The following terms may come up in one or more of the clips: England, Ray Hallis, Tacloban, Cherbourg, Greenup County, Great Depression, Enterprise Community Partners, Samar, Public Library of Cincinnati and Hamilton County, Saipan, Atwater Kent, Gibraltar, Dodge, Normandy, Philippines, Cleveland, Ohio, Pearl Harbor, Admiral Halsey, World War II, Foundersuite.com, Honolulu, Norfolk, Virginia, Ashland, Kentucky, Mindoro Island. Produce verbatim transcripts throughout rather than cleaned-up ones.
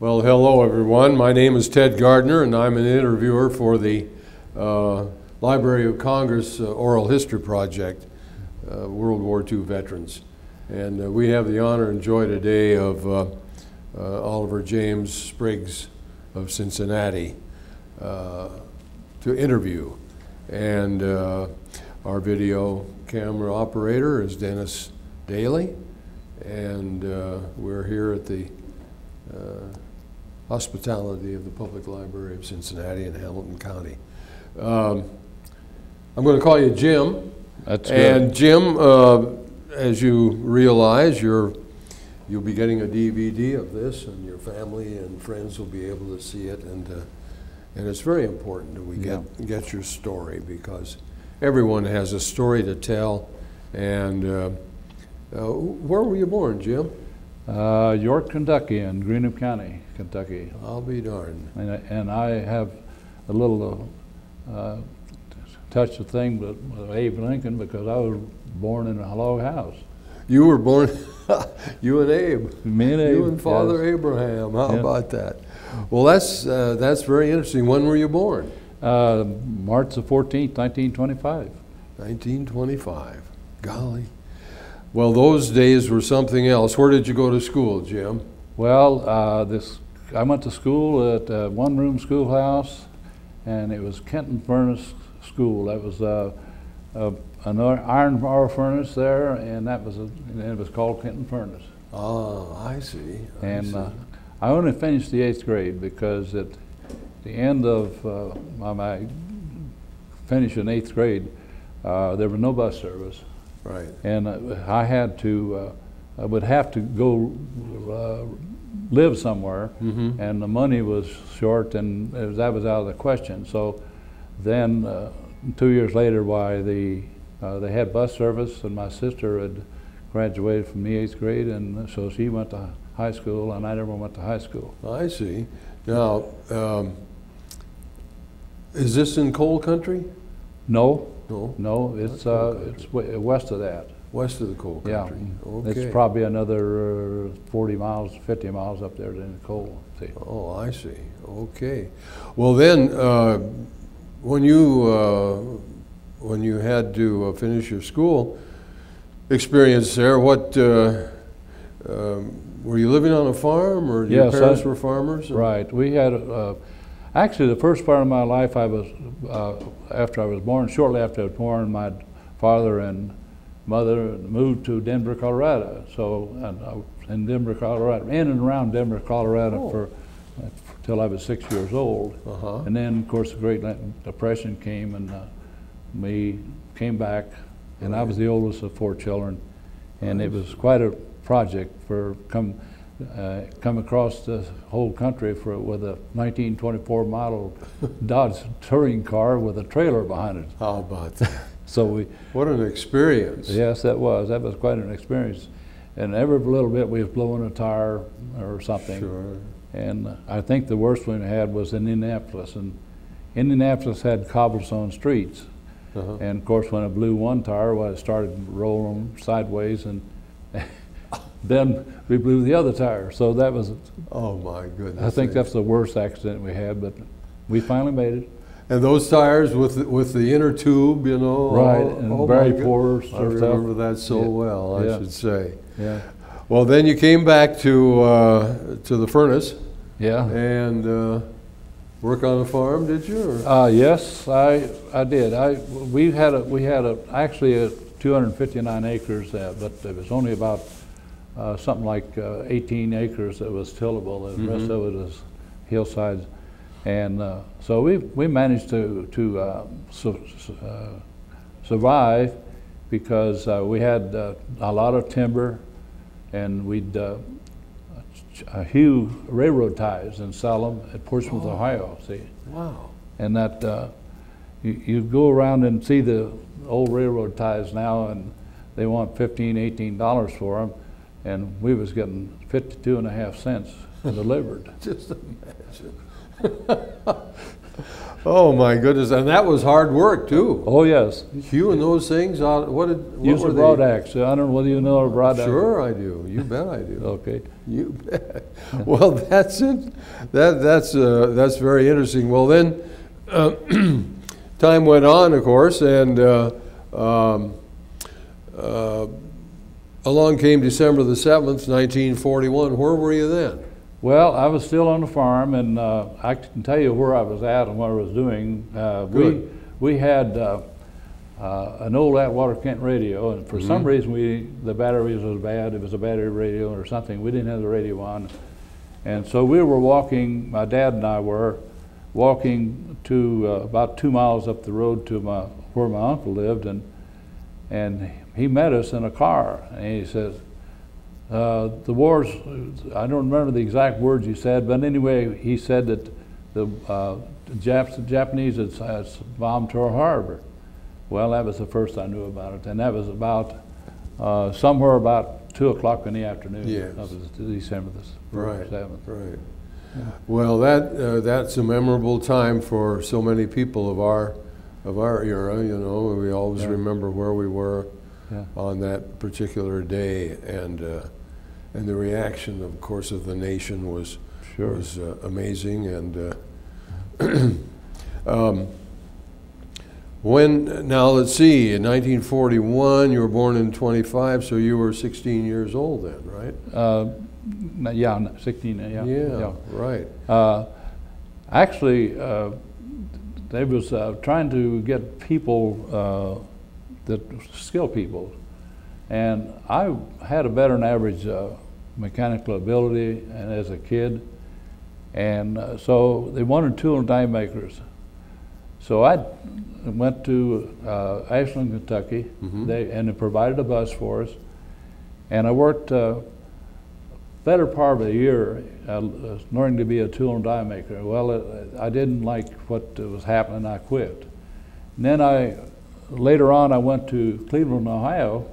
Well, hello everyone. My name is Ted Gardner and I'm an interviewer for the uh, Library of Congress uh, Oral History Project, uh, World War Two veterans. And uh, we have the honor and joy today of uh, uh, Oliver James Spriggs of Cincinnati uh, to interview. And uh, our video camera operator is Dennis Daly. And uh, we're here at the uh, hospitality of the Public Library of Cincinnati and Hamilton County. Um, I'm going to call you Jim. That's good. And Jim, uh, as you realize, you're, you'll be getting a D V D of this, and your family and friends will be able to see it. And, uh, and it's very important that we get, yeah. get your story, because everyone has a story to tell. And uh, uh, where were you born, Jim? Uh, York, Kentucky, in Greenup County, Kentucky. I'll be darned. And I, and I have a little uh, touch of thing with, with Abe Lincoln, because I was born in a log house. You were born, you and Abe. Me and Abe. You and Father yes. Abraham. How yeah. about that? Well, that's uh, that's very interesting. When were you born? Uh, March the fourteenth, nineteen twenty-five. nineteen twenty-five. Golly. Well, those days were something else. Where did you go to school, Jim? Well, uh, this I went to school at a one-room schoolhouse, and it was Kenton Furnace School. That was uh, a, an iron ore furnace there, and that was a, and it was called Kenton Furnace. Oh, I see. I and see. Uh, I only finished the eighth grade, because at the end of uh, my, my finishing eighth grade, uh, there was no bus service. Right. And uh, I had to, uh, I would have to go uh, live somewhere, mm-hmm. and the money was short, and it was, that was out of the question. So then uh, two years later, why the uh, they had bus service, and my sister had graduated from the eighth grade, and so she went to high school, and I never went to high school. I see. Now, um, is this in coal country? No. No, no, it's uh, it's w west of that. West of the coal country. Yeah, okay. It's probably another uh, forty miles, fifty miles up there in the coal. See. Oh, I see. Okay. Well, then, uh, when you uh, when you had to uh, finish your school experience there, what uh, um, were you living on a farm, or your yes, parents I, were farmers? Right. We had. Uh, Actually, the first part of my life, I was uh, after I was born. Shortly after I was born, my father and mother moved to Denver, Colorado. So, and I was in Denver, Colorado, in and around Denver, Colorado, oh. for till I was six years old. Uh-huh. And then, of course, the Great Depression came, and uh, we came back. And right. I was the oldest of four children, and nice. It was quite a project for come. Uh, come across the whole country for with a nineteen twenty-four model Dodge touring car with a trailer behind it. How about that? So we. What an experience! Yes, that was that was quite an experience, and every little bit we was blowing a tire or something. Sure. And I think the worst one we had was in Indianapolis, and Indianapolis had cobblestone streets, uh-huh. and of course when it blew one tire, well, it started rolling sideways and. Then we blew the other tire, so that was. Oh my goodness! I think that's the worst accident we had, but we finally made it. And those tires with with the inner tube, you know, right? Oh, and oh very poor. I remember that so yeah. well. I yeah. should say. Yeah. Well, then you came back to uh, to the furnace. Yeah. And uh, work on a farm, did you? Or? Uh, yes, I I did. I we had a we had a actually a two hundred fifty-nine acres, uh, but it was only about. Uh, something like uh, eighteen acres that was tillable, and the mm-hmm. rest of it was hillsides. And uh, so we we managed to to uh, su uh, survive, because uh, we had uh, a lot of timber, and we'd uh, hew railroad ties and sell them at Portsmouth, oh. Ohio. See, wow! And that uh, you you go around and see the old railroad ties now, and they want fifteen, eighteen dollars for them. And we was getting fifty-two and a half cents delivered. Just imagine. Oh my goodness, and that was hard work too. Oh yes. Hewing those things out, what did, what Use were a broad they? axe. I don't know whether you know a broad axe. Sure I do, you bet I do. Okay. You bet. Well, that's it. That, that's, uh, that's very interesting. Well then, uh, time went on, of course, and uh, um, uh, along came December the seventh, nineteen forty-one. Where were you then? Well, I was still on the farm, and uh, I can tell you where I was at and what I was doing. Uh, we we had uh, uh, an old Atwater Kent radio, and for mm-hmm. some reason we the batteries was bad. It was a battery radio or something. We didn't have the radio on, and so we were walking. My dad and I were walking to uh, about two miles up the road to my where my uncle lived, and and he met us in a car, and he says, Uh, the war's, I don't remember the exact words he said, but anyway, he said that the, uh, the, Japs, the Japanese had, had bombed Pearl Harbor. Well, that was the first I knew about it, and that was about uh, somewhere about two o'clock in the afternoon. Yes. Of December the right, seventh. Right. Yeah. Well, that uh, that's a memorable time for so many people of our of our era. You know, we always yeah. remember where we were yeah. on that particular day, and. Uh, And the reaction, of course, of the nation was sure. was uh, amazing. And uh, um, when now let's see, in nineteen forty-one, you were born in twenty-five, so you were sixteen years old then, right? Uh, yeah, sixteen. Yeah, yeah, yeah. right. Uh, actually, uh, they was uh, trying to get people, uh, that skilled people. And I had a better than average uh, mechanical ability and as a kid, and uh, so they wanted tool and die makers. So I went to uh, Ashland, Kentucky, mm-hmm. they, and they provided a bus for us. And I worked uh, better part of a year uh, learning to be a tool and die maker. Well, it, I didn't like what was happening. I quit. And then I later on I went to Cleveland, Ohio,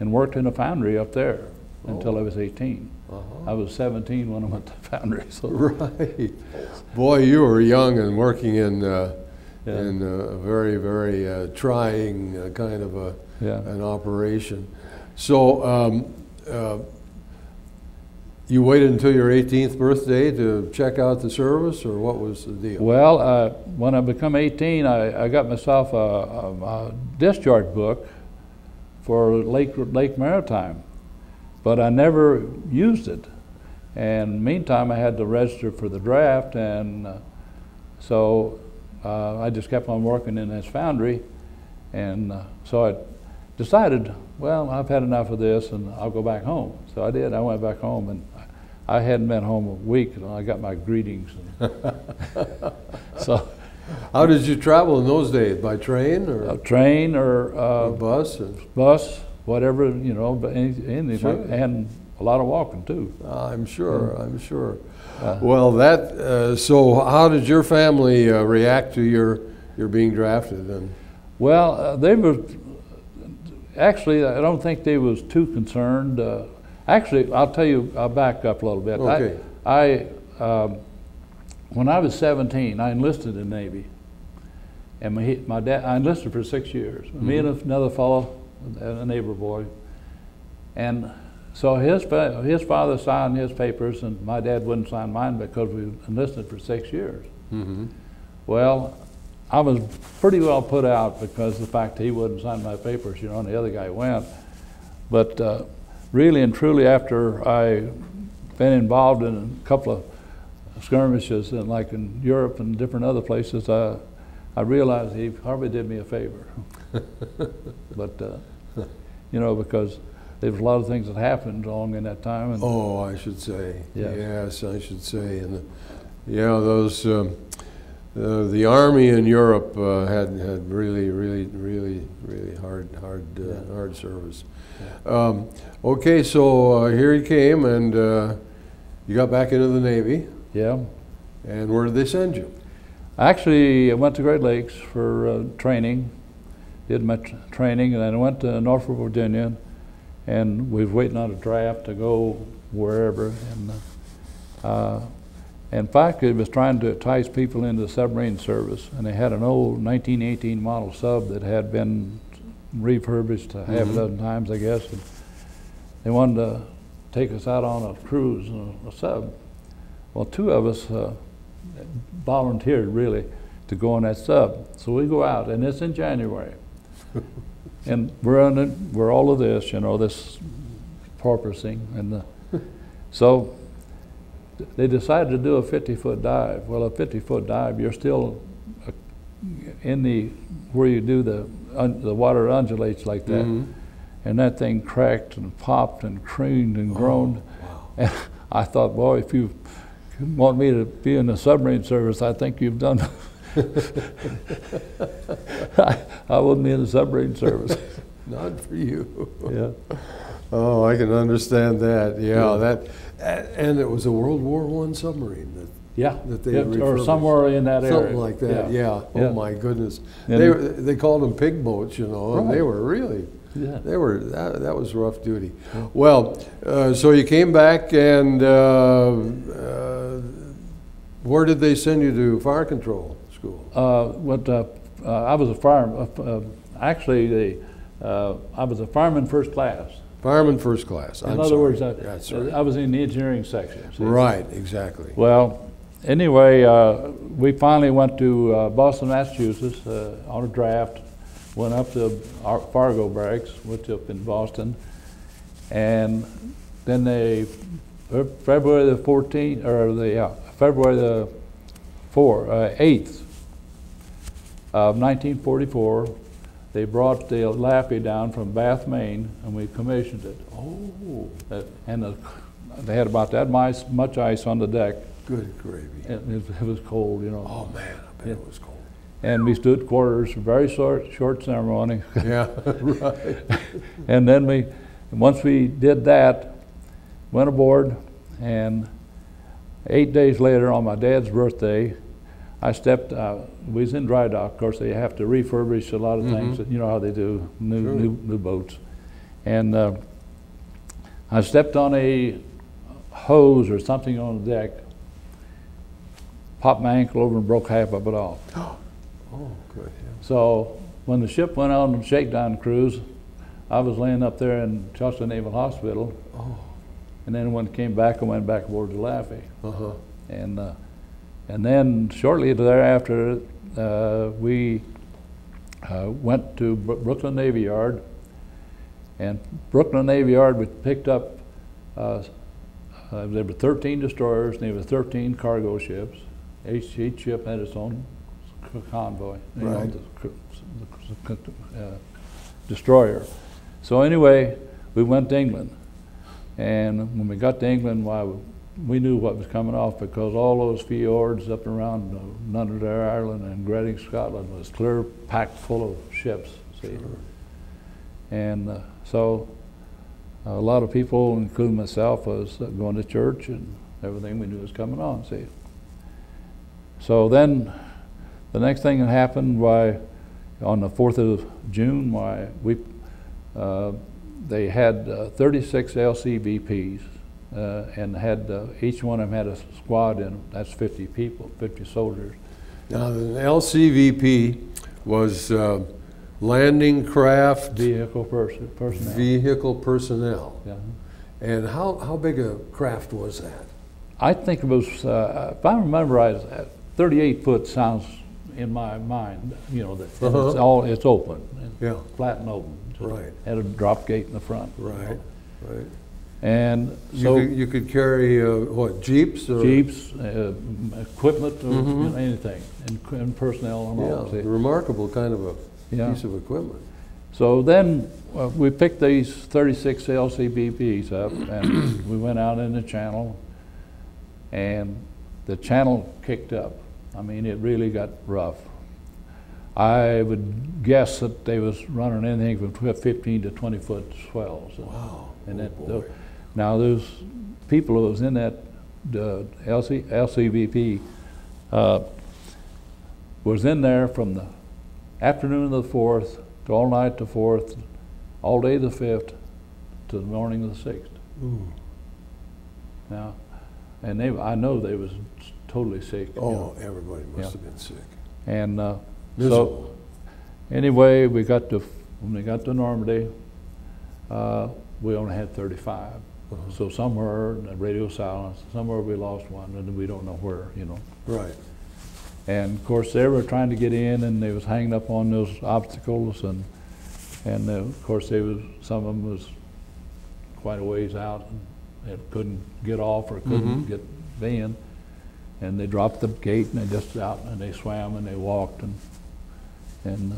and worked in a foundry up there oh. until I was eighteen. Uh-huh. I was seventeen when I went to the foundry. So. Right. Boy, you were young and working in, uh, yeah. in a very, very uh, trying uh, kind of a, yeah. an operation. So um, uh, you waited until your eighteenth birthday to check out the service, or what was the deal? Well, uh, when I become eighteen, I, I got myself a, a, a discharge book for Lake, Lake Maritime, but I never used it. And meantime, I had to register for the draft, and uh, so uh, I just kept on working in this foundry. And uh, so I decided, well, I've had enough of this, and I'll go back home. So I did, I went back home, and I hadn't been home a week, and I got my greetings. And so. How did you travel in those days? By train or a train or, uh, or bus? Or? Bus, whatever, you know, but anything, sure. and a lot of walking too. I'm sure. I'm sure. Uh, well, that. Uh, so, how did your family uh, react to your your being drafted? And well, uh, they were actually. I don't think they was too concerned. Uh, actually, I'll tell you. I'll back up a little bit. Okay. I. I um, When I was seventeen, I enlisted in the Navy, and my, my dad, I enlisted for six years. Mm-hmm. Me and another fellow, a neighbor boy, and so his his father signed his papers, and my dad wouldn't sign mine because we enlisted for six years. Mm-hmm. Well, I was pretty well put out because of the fact that he wouldn't sign my papers, you know, and the other guy went. But uh, really and truly, after I been involved in a couple of skirmishes and like in Europe and different other places, I, I realized he probably did me a favor. But, uh, you know, because there was a lot of things that happened along in that time. And oh, I should say. Yes, yes I should say. And uh, yeah, those, um, uh, the Army in Europe uh, had, had really, really, really, really hard, hard, uh, yeah. hard service. Yeah. Um, okay, so uh, here he came, and uh, you got back into the Navy. Yeah. And where did they send you? Actually, I went to Great Lakes for uh, training, did my tr training, and then I went to Norfolk, Virginia, and we was waiting on a draft to go wherever. And uh, In fact, it was trying to entice people into the submarine service, and they had an old nineteen eighteen model sub that had been refurbished half mm-hmm. a dozen times, I guess. And they wanted to take us out on a cruise in a sub. Well, two of us uh, volunteered, really, to go on that sub. So we go out, and it's in January. And we're on it, we're all of this, you know, this porpoising. And the, so they decided to do a fifty-foot dive. Well, a fifty-foot dive, you're still in the, where you do the, un, the water undulates like that. Mm-hmm. And that thing cracked and popped and creamed and groaned. Oh, wow. And I thought, boy, if you want me to be in the submarine service, I think you've done it. I, I wouldn't be in the submarine service. Not for you. Yeah. Oh, I can understand that. Yeah, yeah. That, and it was a World War One submarine that yeah that they it, or somewhere in that area, something like that. Yeah. yeah. Oh yeah. My goodness. And they were, they called them pig boats, you know. Right. And they were really. Yeah. They were that, that was rough duty. Yeah. Well, uh, so you came back and uh, uh, where did they send you to? Fire control. Uh, what, uh, uh, I was a fireman. Uh, uh, actually, the, uh, I was a fireman first class. Fireman first class. I'm in other sorry. words, I, That's right. I was in the engineering section. See? Right, exactly. Well, anyway, uh, we finally went to uh, Boston, Massachusetts uh, on a draft. Went up to Fargo Barracks, which up in Boston, and then they February the fourteenth or the yeah, February the four uh, eighth. Of nineteen forty-four, they brought the Laffey down from Bath, Maine, and we commissioned it. Oh. Uh, and the, they had about that mice, much ice on the deck. Good gravy. And it, it was cold, you know. Oh, man, I bet it, it was cold. And we stood quarters, very short, short ceremony. Yeah, right. And then we, once we did that, went aboard, and eight days later on my dad's birthday, I stepped, uh, we was in dry dock. Of course, they have to refurbish a lot of mm-hmm. things. That, you know how they do, new sure. new, new boats. And uh, I stepped on a hose or something on the deck, popped my ankle over and broke half of it off. Oh, good. Yeah. So when the ship went on the shakedown cruise, I was laying up there in Charleston Naval Hospital. Oh. And then when it came back, I went back aboard to Laffey. Uh-huh. And, uh, And then shortly thereafter, uh, we uh, went to Bro Brooklyn Navy Yard, and Brooklyn Navy Yard we picked up, uh, uh, there were thirteen destroyers, and there were thirteen cargo ships. Each, each ship had its own convoy, you right. know, the, the, uh, destroyer. So anyway, we went to England, and when we got to England, why? we knew what was coming off because all those fjords up and around uh, Nunader, Ireland, and Reading, Scotland was clear packed full of ships. See? Sure. And uh, so a lot of people, including myself, was uh, going to church and everything we knew was coming on. See? So then the next thing that happened, why, on the fourth of June, why, we, uh, they had uh, thirty-six L C V Ps. Uh, and had uh, each one of them had a squad in them. That's fifty people, fifty soldiers. Now, the L C V P was uh, landing craft vehicle pers personnel. Vehicle personnel. Yeah. And how how big a craft was that? I think it was, uh, if I remember right, thirty-eight foot sounds in my mind. You know that uh-huh. it's all it's open, it's yeah, flat and open. So right. Had a drop gate in the front. Right. You know? Right. And so you could, you could carry uh, what jeeps, or? jeeps, uh, equipment, or, mm-hmm. you know, anything, and, and personnel and yeah, all. Yeah, remarkable kind of a yeah. piece of equipment. So then uh, we picked these thirty-six L C B Ps up, and we went out in the channel, and the channel kicked up. I mean, it really got rough. I would guess that they was running anything from fifteen to twenty foot swells. And, wow! And oh that, boy. Now, those people who was in that uh, L C, L C V P uh, was in there from the afternoon of the fourth to all night the fourth, all day the fifth, to the morning of the sixth. Ooh. Now, and they, I know they was totally sick. Oh, you know. Everybody must yeah. have been sick. And uh, so anyway, we got to, when we got to Normandy, uh, we only had thirty-five. Uh-huh. So somewhere, the radio silence, somewhere we lost one, and we don't know where, you know. Right. And of course, they were trying to get in, and they was hanging up on those obstacles, and and uh, of course, they was some of them was quite a ways out, and it couldn't get off or couldn't mm-hmm. get in, and they dropped the gate, and they just out, and they swam, and they walked, and and uh,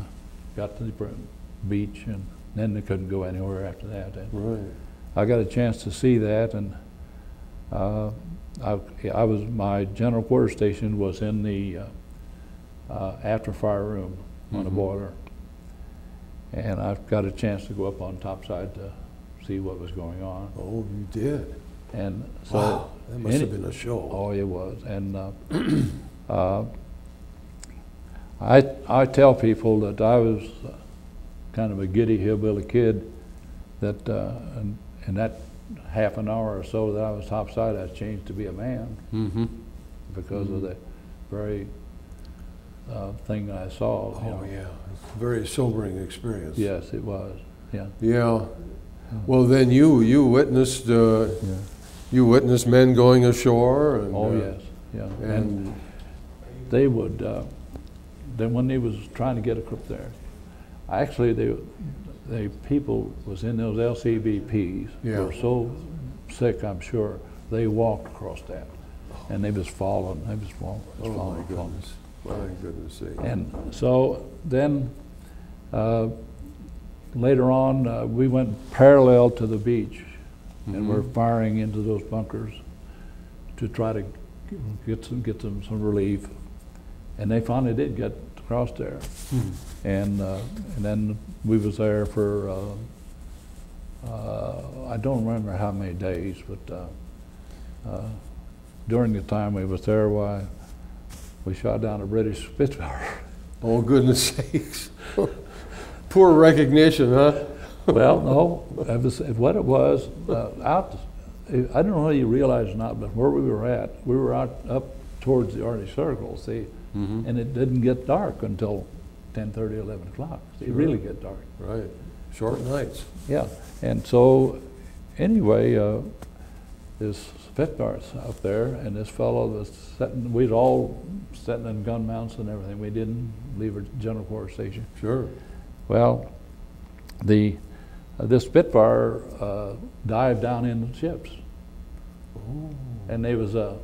got to the beach, and then they couldn't go anywhere after that. And right. I got a chance to see that, and. Uh, I, I was, my general quarter station was in the uh, uh, after fire room on mm-hmm. a boiler, and I've got a chance to go up on top side to see what was going on. Oh, you did. And so wow, that must any, have been a show. Oh, it was. And uh, uh, I I tell people that I was kind of a giddy hillbilly kid, that uh, and, and that. half an hour or so that I was topside, I changed to be a man mm-hmm. because mm-hmm. of the very uh, thing I saw. Oh, you know. Yeah. Very sobering experience. Yes, it was. Yeah. Yeah. Well, then you you witnessed uh, yeah. you witnessed men going ashore. And, oh, uh, yes. Yeah. And, and they would. Uh, then when they was trying to get up there, actually they. The people was in those L C V Ps yeah. were so sick, I'm sure, they walked across that. And they was falling, they was falling, was oh falling. My goodness, falling. my goodness sake. And so then uh, later on, uh, we went parallel to the beach mm-hmm. and we're firing into those bunkers to try to get some, get them some relief. And they finally did get across there. Mm-hmm. And, uh, and then we was there for, uh, uh, I don't remember how many days, but uh, uh, during the time we was there, why, we shot down a British Spitfire. Oh, goodness sakes. Poor recognition, huh? Well, no, it was, what it was, uh, out, I don't know if you realize or not, but where we were at, we were out up towards the Arctic Circle, see, mm-hmm. and it didn't get dark until ten thirty, eleven o'clock. It sure. really get dark. Right. Short nights. Yeah. And so, anyway, uh, there's Spitfires up there, and this fellow was sitting, we'd all sitting in gun mounts and everything. We didn't leave a general quarter station. Sure. Well, the uh, this Spitfire uh, dived down into the ships. Ooh. And there was a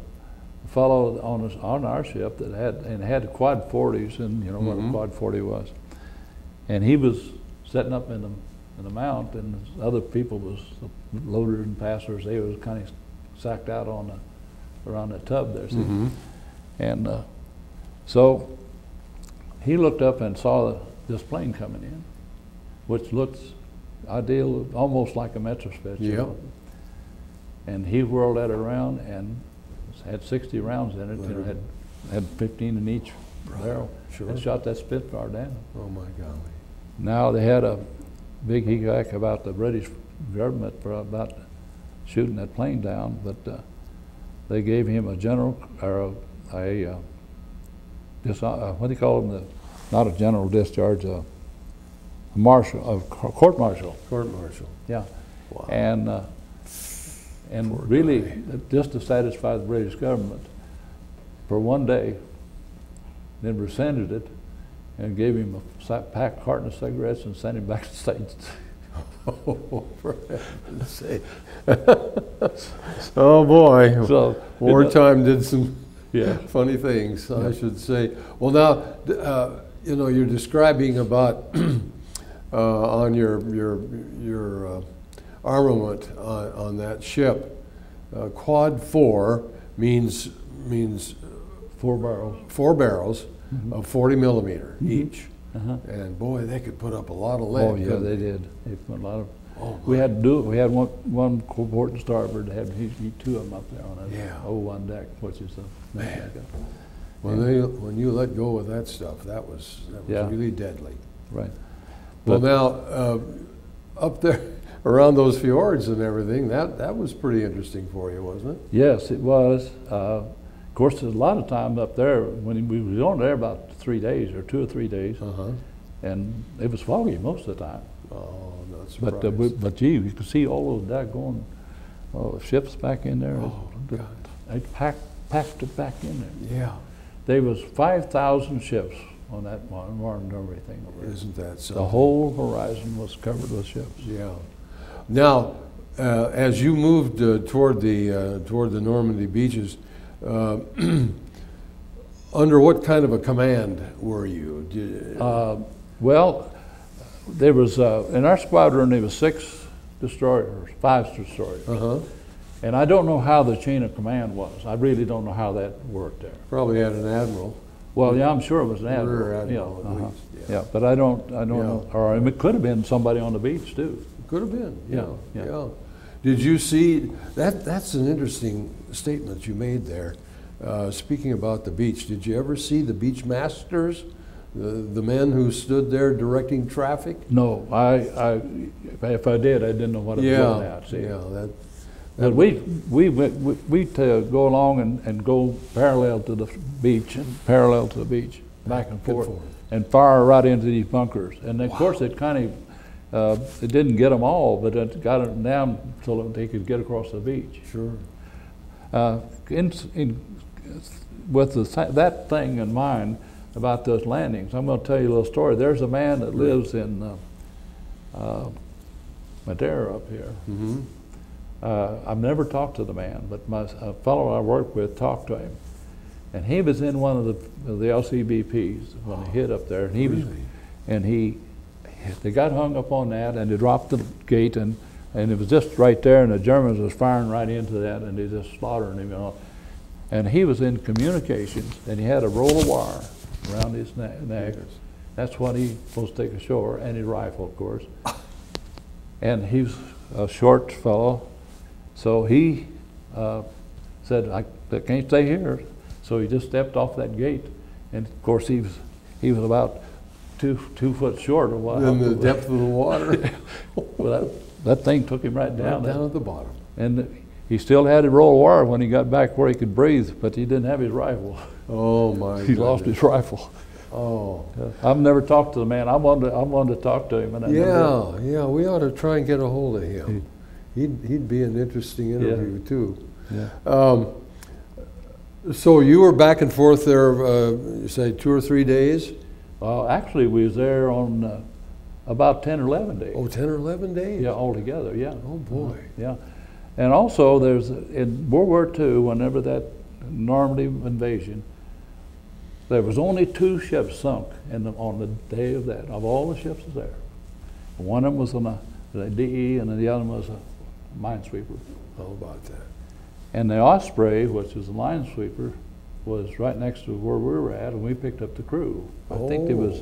fellow on us, on our ship that had and had quad forties, and you know mm-hmm. what a quad forty was, and he was setting up in the in the mount, and other people was the loaders and passers. They was kind of sacked out on the around the tub there, see? Mm-hmm. and uh, so he looked up and saw this plane coming in, which looks ideal, almost like a Metrospitfire. Yep. And he whirled that around and. Had sixty rounds in it, Literally. and had had fifteen in each barrel. Sure. And shot that Spitfire down. Oh my golly! Now they had a big hiccup about the British government for about shooting that plane down, but uh, they gave him a general or a, a uh, dis uh, what do you call them? The, not a general discharge, a, a martial, a court martial. Court martial. Yeah. Wow. And. Uh, And Poor really, guy. just to satisfy the British government, for one day, then rescinded it and gave him a packed carton of cigarettes and sent him back to the States. Oh, for heaven's sake. Oh, boy. So, wartime you know, did some yeah. funny things, yeah. I should say. Well, now, uh, you know, you're describing about uh, on your, your, your, uh, armament on, on that ship. Uh, quad four means means four barrels. Four barrels mm-hmm. of forty millimeter mm-hmm. each, uh-huh. and boy, they could put up a lot of lead. Oh yeah, they, they did. They put a lot of. Oh, we had to do it. We had one one port and starboard. They had two of them up there on a yeah. oh one deck, which is a man. When and they when you let go of that stuff, that was that was yeah. really deadly. Right. Well, but, now uh, up there. Around those fjords and everything, that that was pretty interesting for you, wasn't it? Yes, it was. Uh, Of course, there's a lot of time up there. When we were on there about three days or two or three days, uh-huh. and it was foggy most of the time. Oh, no surprise. But, uh, we, but gee, you could see all those daggone uh, ships back in there. Oh, it, God. They packed, packed it back in there. Yeah. There was five thousand ships on that one, and everything over there. Isn't that something? The whole horizon was covered with ships. Yeah. Now, uh, as you moved uh, toward the uh, toward the Normandy beaches, uh, under what kind of a command were you? Did, uh, well, there was uh, in our squadron there was six destroyers, five destroyers. Uh-huh. And I don't know how the chain of command was. I really don't know how that worked there. Probably had an admiral. Well, yeah, I'm sure it was an admiral. admiral yeah, uh-huh. yeah. yeah, but I don't, I don't yeah. know. Or I mean, it could have been somebody on the beach too. Could have been. Yeah, yeah. yeah. Did you see that? That's an interesting statement you made there. Uh, speaking about the beach, did you ever see the beach masters, the the men who stood there directing traffic? No, I, I if I did, I didn't know what it yeah. was about. See? Yeah, that. But we we we we'd uh, go along and, and go parallel to the beach and parallel to the beach, back and forth, forth. and fire right into these bunkers. And of wow. course, it kind of uh, it didn't get them all, but it got them down so that they could get across the beach. Sure. Uh, in, in, with the, that thing in mind about those landings, I'm going to tell you a little story. There's a man that lives in uh, uh, Madeira up here. Mm-hmm. Uh, I've never talked to the man, but my a fellow I worked with talked to him, and he was in one of the of the L C V Ps when oh, they hit up there, and he really? was, and he, they got hung up on that, and they dropped the gate, and and it was just right there, and the Germans was firing right into that, and they just slaughtering him, you know, and he was in communications, and he had a roll of wire around his neck. Yes. That's what he was supposed to take ashore, and his rifle, of course, and he was a short fellow. So he uh, said, I, I can't stay here. So he just stepped off that gate. And of course, he was, he was about two, two foot short of what? In the depth of the water. Well, that, that thing took him right down. Right down at the bottom. And he still had a roll of wire when he got back where he could breathe, but he didn't have his rifle. Oh, my He goodness. lost his rifle. Oh. Uh, I've never talked to the man. I wanted to, I wanted to talk to him. And I yeah, never yeah, we ought to try and get a hold of him. He, He'd, he'd be an interesting interview, yeah. too. Yeah. Um, so you were back and forth there, uh, you say, two or three days? Well, actually, we was there on uh, about ten or eleven days. Oh, ten or eleven days? Yeah, altogether, yeah. Oh, boy. Uh, yeah. And also, there's in World War Two, whenever that Normandy invasion, there was only two ships sunk in the, on the day of that, of all the ships there. One of them was on a the D E, and then the other one was a minesweeper. How about that? And the Osprey, which was a minesweeper, was right next to where we were at, and we picked up the crew. Oh. I think there was,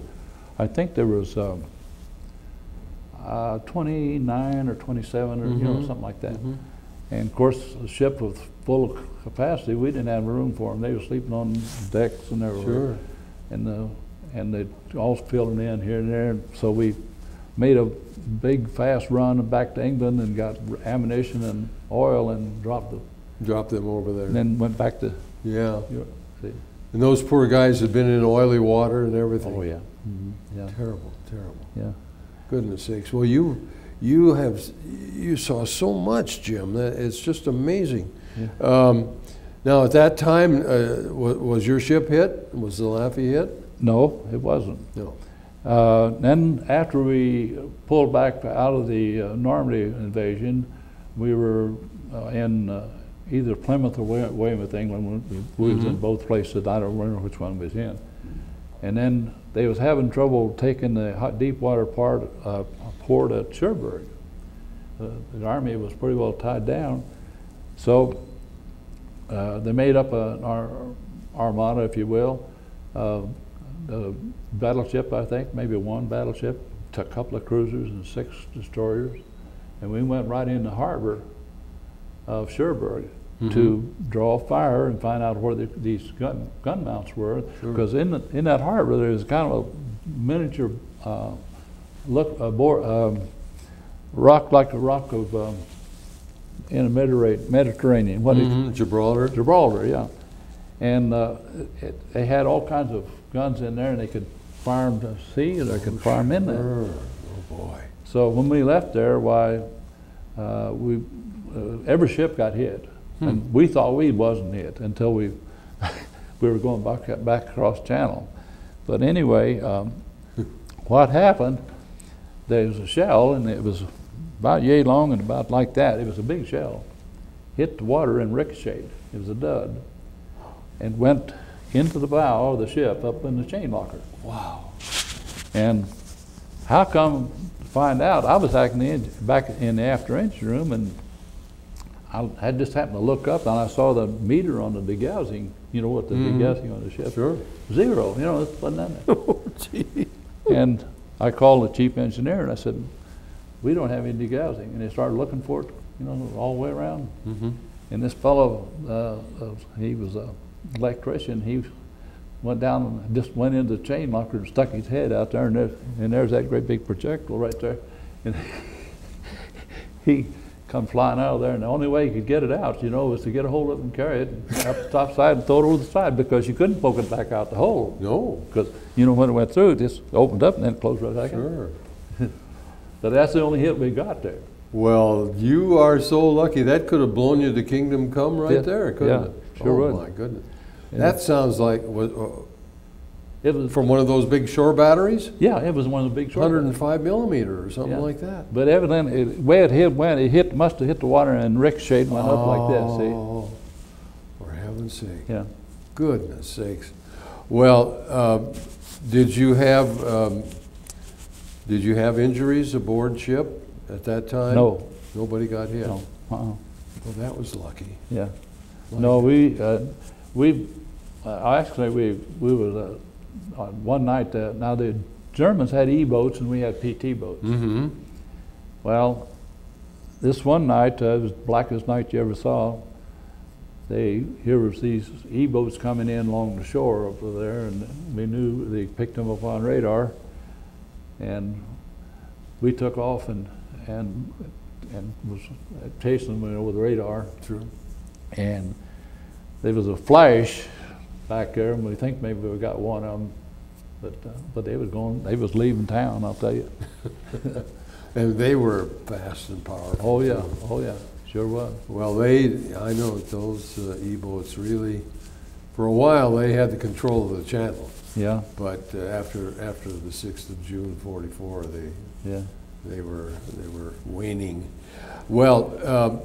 I think there was um, uh, twenty-nine or twenty-seven or mm-hmm. you know, something like that. Mm-hmm. And of course, the ship was full of capacity. We didn't have room for them. They were sleeping on decks and everywhere. Sure. And the and they all filling in here and there. So we made a big fast run back to England and got ammunition and oil and dropped them. Dropped them over there. And then went back to yeah. Europe. See? And those poor guys had been in oily water and everything. Oh yeah. Mm-hmm. yeah. Terrible, terrible. Yeah. Goodness sakes. Well, you you have you saw so much, Jim. That it's just amazing. Yeah. Um, now at that time, uh, was, was your ship hit? Was the Laffey hit? No, it wasn't. No. Uh, then after we pulled back out of the uh, Normandy invasion, we were uh, in uh, either Plymouth or Wey Weymouth, England. We mm-hmm. was in both places. I don't remember which one we was in. And then they was having trouble taking the hot, deep water part, uh, port at Cherbourg. Uh, the army was pretty well tied down. So uh, they made up an ar armada, if you will. Uh, Uh, battleship, I think, maybe one battleship, a couple of cruisers and six destroyers, and we went right in the harbor of Cherbourg mm-hmm. to draw fire and find out where the, these gun, gun mounts were, because sure. in the, in that harbor there was kind of a miniature uh, look, uh, bore, um, rock like the rock of um, in the Mediterranean. What mm-hmm. is it? Gibraltar. Gibraltar, yeah. And uh, it, they had all kinds of guns in there, and they could fire them to sea, and they could oh, fire them in there. Oh boy! So when we left there, why uh, we uh, every ship got hit, hmm. and we thought we wasn't hit until we we were going back back across channel. But anyway, um, what happened? There was a shell, and it was about yay long and about like that. It was a big shell, hit the water and ricocheted. It was a dud. And went into the bow of the ship up in the chain locker. Wow. And how come to find out, I was back in the, back in the after engine room, and I had just happened to look up and I saw the meter on the degassing, you know what the mm-hmm. degassing on the ship. Sure. Zero, you know, that's bananas. Oh, gee. And I called the chief engineer and I said, we don't have any degassing. And they started looking for it, you know, all the way around. Mm-hmm. And this fellow, uh, uh, he was a, electrician, he went down and just went into the chain locker and stuck his head out there, and there's, and there's that great big projectile right there. And he come flying out of there, and the only way he could get it out, you know, was to get a hold of it and carry it up the top side and throw it over the side, because you couldn't poke it back out the hole. No. Because, you know, when it went through, it just opened up and then closed right back. Sure. So that's the only hit we got there. Well, you are so lucky. That could have blown you to kingdom come right yeah. there, couldn't yeah. it? Sure oh would. My goodness. Yeah. That sounds like, was, uh, it was from one of those big shore batteries? Yeah, it was one of the big shore batteries. one oh five millimeter or something yeah. like that. But evidently, the way it hit, went, it hit, must have hit the water and ricocheted and went oh, up like that, see? Oh, for heaven's sake. Yeah. Goodness sakes. Well, uh, did you have, um, did you have injuries aboard ship at that time? No. Nobody got hit? No. Uh-uh. Well, that was lucky. Yeah. Like no, we uh, we uh, actually we we was uh, on one night. Uh, now the Germans had E boats and we had P T boats. Mm-hmm. Well, this one night, uh, it was the blackest night you ever saw. They here was these E boats coming in along the shore over there, and we knew they picked them up on radar, and we took off and and and was chasing them over the radar. Sure. And there was a flash back there, and we think maybe we got one of them, but uh, but they was going, they was leaving town, I'll tell you. And they were fast and powerful. Oh yeah, too. Oh yeah, sure was. Well, they, I know those uh, E boats really, for a while they had the control of the channel. Yeah. But uh, after after the sixth of June forty-four, they yeah they were they were waning. Well. Um,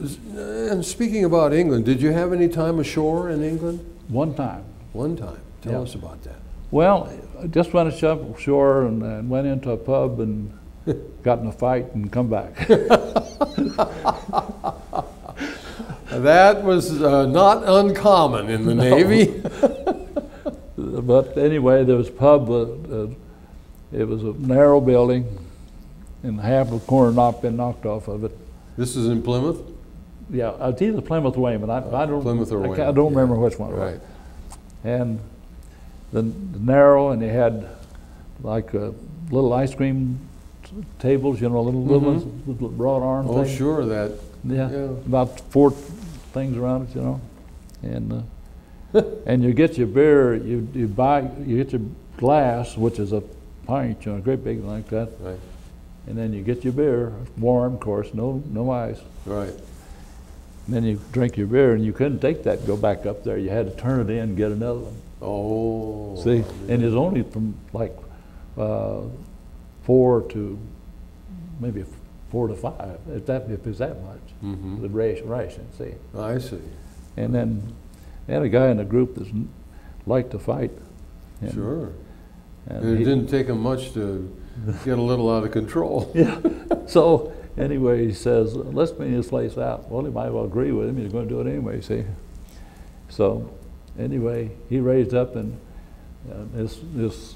And speaking about England, did you have any time ashore in England? One time. One time. Tell yeah. us about that. Well, I just went ashore and, and went into a pub and got in a fight and come back. That was uh, not uncommon in the no. Navy. But anyway, there was a pub. Uh, uh, it was a narrow building, and half the corner not been knocked off of it. This is in Plymouth? Yeah, it's either Plymouth or Weymouth. I, uh, I don't, Plymouth or I, Weymouth. I don't remember yeah. which one. Right. And the, the narrow, and they had like uh, little ice cream tables, you know, little mm-hmm. little ones, little broad arm oh, things. Oh, sure, that. Yeah, yeah, about four things around it, you know. And uh, and you get your beer, you you buy, you get your glass, which is a pint, you know, a great big one like that. Right. And then you get your beer, warm, of course, no no ice. Right. And then you drink your beer, and you couldn't take that and go back up there. You had to turn it in and get another one. Oh. See, yeah. And it's only from like uh, four to maybe four to five, if that if it's that much. Mm-hmm. The ration, see. I see. And then they had a guy in the group that liked to fight. And, sure. And, and it he, didn't take him much to get a little out of control. Yeah. So. Anyway, he says, let's clean this place out. Well, he might well agree with him. He's going to do it anyway, see. So anyway, he raised up, and uh, this, this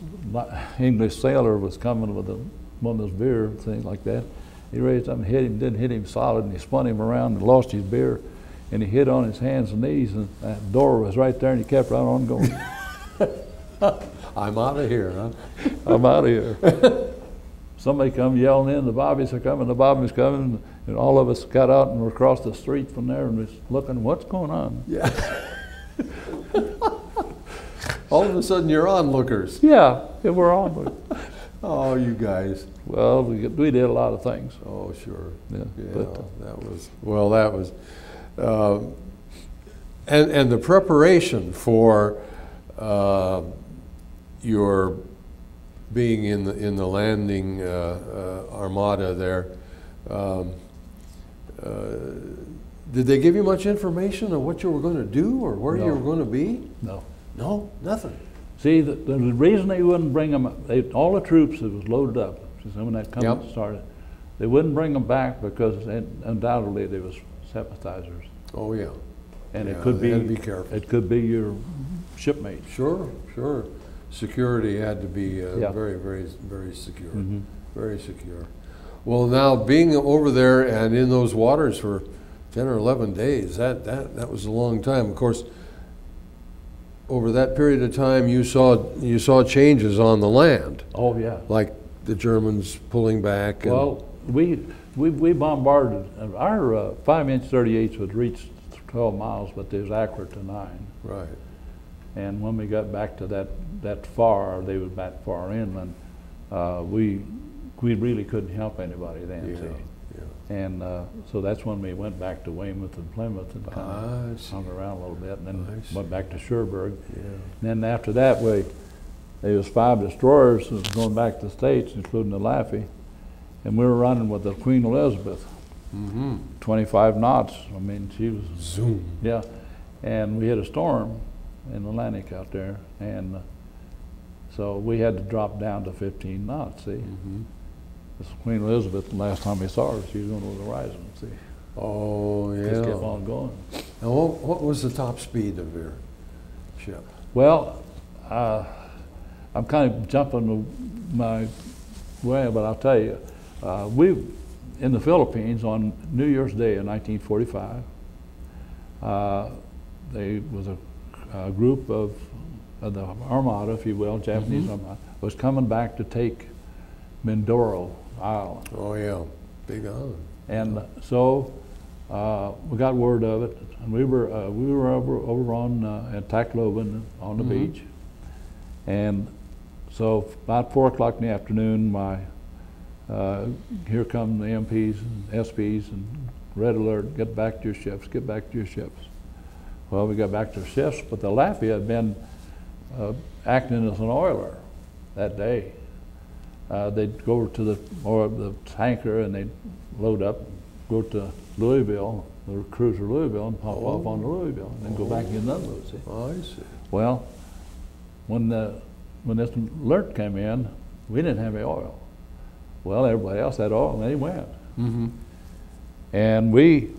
English sailor was coming with a, one of those beer things like that. He raised up and hit him, didn't hit him solid, and he spun him around and lost his beer. And he hit on his hands and knees, and that door was right there, and he kept right on going. I'm out of here, huh? I'm out of here. Somebody come yelling in, the bobbies are coming, the bobbies coming, and all of us got out and were across the street from there and was looking, what's going on? Yeah. All of a sudden, you're onlookers. Yeah, we're onlookers. Oh, you guys. Well, we, we did a lot of things. Oh, sure. Yeah, yeah, but, uh, that was, well, that was, uh, and, and the preparation for uh, your being in the, in the landing uh, uh, armada there, um, uh, did they give you much information on what you were going to do or where no. you were going to be? No. No, nothing. See, the, the reason they wouldn't bring them, they, all the troops that was loaded up, when that coming yep. started, they wouldn't bring them back because they, undoubtedly they was sympathizers. Oh yeah. And yeah, it could be, had to be careful. It could be your shipmate. Sure, sure. Security had to be uh, yeah. very, very, very secure, mm-hmm. very secure. Well, now being over there and in those waters for ten or eleven days, that, that, that was a long time. Of course, over that period of time, you saw you saw changes on the land. Oh yeah, like the Germans pulling back. And well, we we we bombarded. Our uh, five inch thirty-eights would reach twelve miles, but they was accurate to nine. Right. And when we got back to that that far, they was back far inland. Uh, we we really couldn't help anybody then. Yeah. See? And uh, so that's when we went back to Weymouth and Plymouth and kind of hung around a little bit, and then went back to Cherbourg. Yeah. And then after that, we, there was five destroyers going back to the States, including the Laffey, and we were running with the Queen Elizabeth, mm-hmm. twenty-five knots. I mean, she was zoom. Yeah, and we had a storm in the Atlantic out there, and uh, so we had to drop down to fifteen knots. See. Mm-hmm. Queen Elizabeth, the last time we saw her, she was going over the horizon, see. Oh, yeah. Just kept on going. Now, what, what was the top speed of your ship? Well, uh, I'm kind of jumping my way, but I'll tell you. Uh, we, in the Philippines, on New Year's Day in nineteen forty-five, uh, there was a, a group of, of the Armada, if you will, Japanese mm-hmm. Armada, was coming back to take Mindoro Island. Oh yeah, big island. And uh, so uh, we got word of it, and we were uh, we were over, over on uh, at Tacloban on the mm-hmm. beach, and so about four o'clock in the afternoon, my uh, here come the M Ps and S Ps and red alert, get back to your ships, get back to your ships. Well, we got back to our ships, but the Laffey had been uh, acting as an oiler that day. Uh, they'd go over to the or the tanker and they'd load up, go to Louisville, the cruiser Louisville, and pop oh. off on Louisville, and then oh. go back and get another load. See? Oh, I see. Well, when the when this alert came in, we didn't have any oil. Well, everybody else had oil, and they went. Mm-hmm. And we,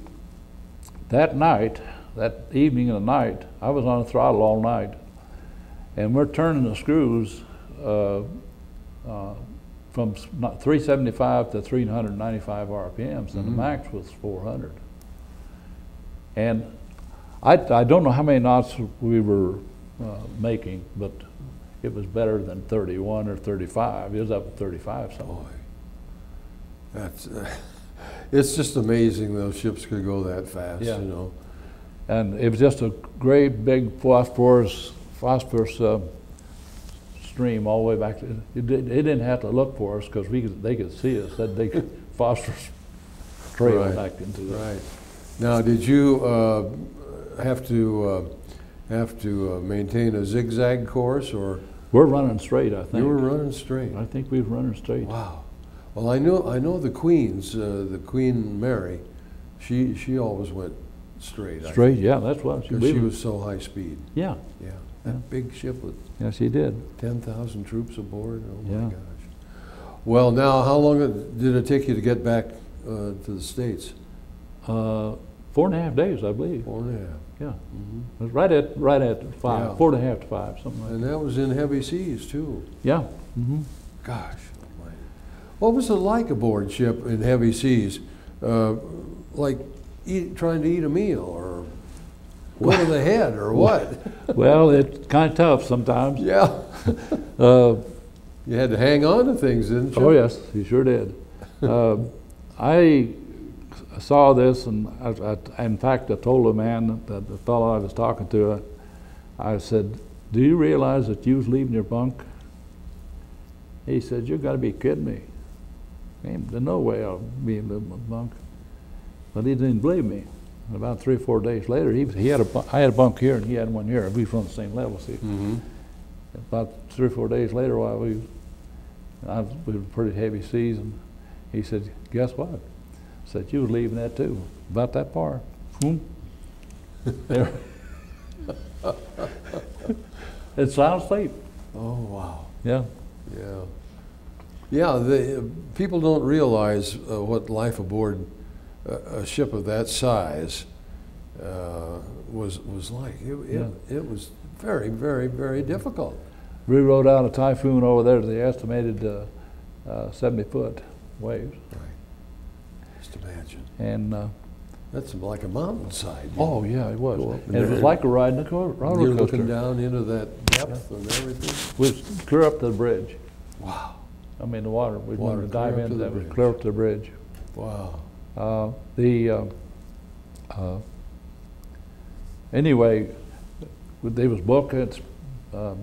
that night, that evening and the night, I was on the throttle all night, and we're turning the screws. Uh, uh, From three seventy-five to three ninety-five R P Ms, mm-hmm. and the max was four hundred. And I, I don't know how many knots we were uh, making, but it was better than thirty-one or thirty-five. It was up to thirty-five somewhere. Boy. That's, uh, it's just amazing those ships could go that fast, yeah. you know. And it was just a great big phosphorus, phosphorus uh, stream all the way back. To, it, it, they didn't have to look for us because we could, they could see us. That they could phosphorus trail right. back into the right. Now, did you uh, have to uh, have to uh, maintain a zigzag course, or we're running straight? I think you were running straight. I think we were running straight. Wow. Well, I know I know the Queen's uh, the Queen Mary. She she always went straight. Straight. Yeah, that's what she. She was so high speed. Yeah. Yeah. That yeah. big ship with yes, he did. ten thousand troops aboard. Oh my yeah. gosh. Well, now, how long did it take you to get back uh, to the States? Uh, four and a half days, I believe. Four and a half. Yeah. Mm-hmm. It was right at right at five, yeah. four and a half to five, something like that. And that was in heavy seas, too. Yeah. Mm-hmm. Gosh. What was it like aboard ship in heavy seas? Uh, like eat, trying to eat a meal or... Go to the head or what? Well, it's kind of tough sometimes. Yeah. uh, you had to hang on to things, didn't you? Oh yes, you sure did. uh, I saw this, and I, I, in fact, I told a man, that the fellow I was talking to, I said, do you realize that you was leaving your bunk? He said, you gotta be kidding me. There's no way I'll be leaving my bunk. But he didn't believe me. And about three or four days later, he, was, he had a, I had a bunk here and he had one here. We were on the same level, see. Mm-hmm. About three or four days later, while we, I was, we were pretty heavy seas, and he said, guess what? I said, you was leaving that too. About that far. Hmm? There. It's sound asleep. Oh, wow. Yeah. Yeah. Yeah, the, uh, people don't realize uh, what life aboard a, a ship of that size uh, was was like. It, yeah. it, it was very, very, very difficult. We rode out a typhoon over there to the estimated uh, uh, seventy foot waves. Right. Just imagine. And uh, that's like a mountainside. Oh, yeah, it was. And it was like a ride in a roller coaster. You're looking down into that depth yeah. and everything. We clear up to the bridge. Wow. I mean, the water. We wanted to dive into that. We clear up to the bridge. Wow. Uh, the uh, uh, anyway, there was bulkheads, uh,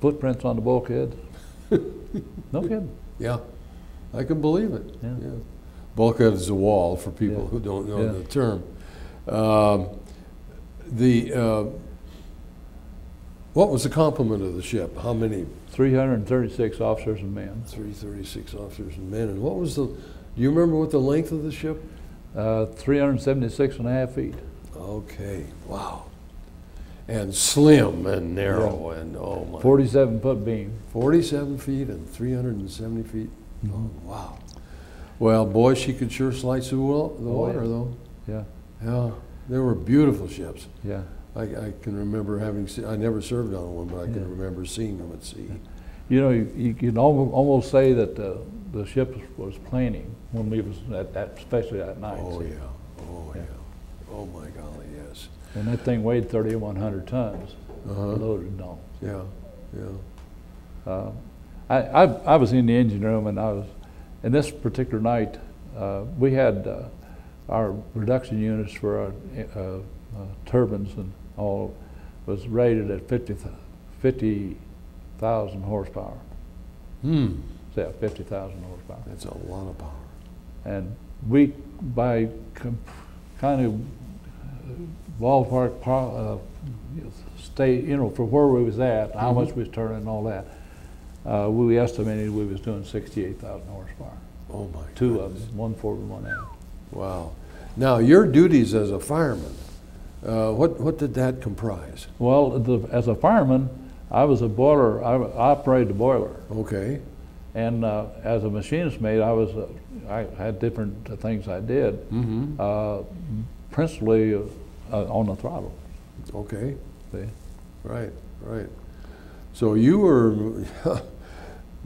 footprints on the bulkhead. No kidding. Yeah, I can believe it. Yeah. yeah. Bulkhead is a wall for people yeah. who don't know yeah. the term. Um, the uh, what was the complement of the ship? How many? three hundred thirty-six officers and men. three hundred thirty-six officers and men. And what was the? Do you remember what the length of the ship? Uh, three hundred seventy-six and a half feet. Okay. Wow. And slim and narrow yeah. and oh my. forty-seven foot beam. forty-seven feet and three hundred seventy feet. Mm-hmm. Oh, wow. Well, boy, she could sure slice the water, oh, yeah. though. Yeah. Yeah. There were beautiful ships. Yeah. I, I can remember having seen, I never served on one, but I yeah. can remember seeing them at sea. You know, you, you can almost say that uh, the ship was planing when we was at that, especially that night. Oh, see? yeah. Oh, yeah. yeah. Oh, my golly, yes. And that thing weighed thirty-one hundred tons, uh-huh. loaded and all. Yeah, yeah. Uh, I, I, I was in the engine room, and I was, and this particular night, uh, we had uh, our reduction units for our uh, uh, turbines and all was rated at fifty thousand horsepower. Hmm. So fifty thousand horsepower. That's a lot of power. And we, by kind of ballpark uh, state, you know, for where we was at, how mm-hmm. much we was turning and all that, uh, we estimated we was doing sixty-eight thousand horsepower. Oh my Two goodness. of them, one forward and one out. Wow. Now, your duties as a fireman, uh, what, what did that comprise? Well, the, as a fireman, I was a boiler, I, I operated the boiler. Okay. And uh, as a machinist mate, I was, uh, I had different uh, things I did. Mm-hmm. uh, principally uh, uh, on the throttle. Okay. See? Right, right. So you were,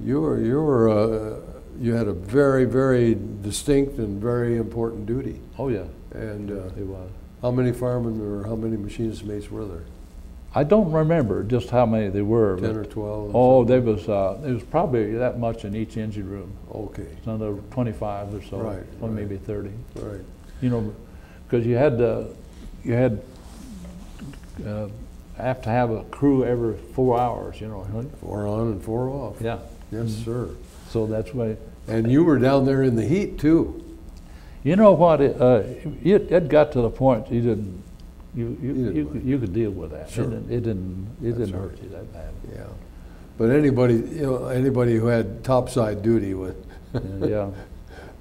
you were, you were, uh, you had a very, very distinct and very important duty. Oh yeah. And uh, it was. How many firemen or how many machinist mates were there? I don't remember just how many they were. Ten or twelve. Oh, there was uh, there was probably that much in each engine room. Okay. It's another twenty-five or so. Right. Or right. maybe thirty. Right. You know, because you had uh, you had uh, have to have a crew every four hours. You know. Four on and four off. Yeah. Yes, mm-hmm. sir. So that's why. And you were down there in the heat too. You know what? It uh, it, it got to the point you didn't. You you you, you, you could deal with that. Sure. It didn't it didn't, it didn't hurt you that bad. Yeah, but anybody you know anybody who had topside duty with yeah, uh,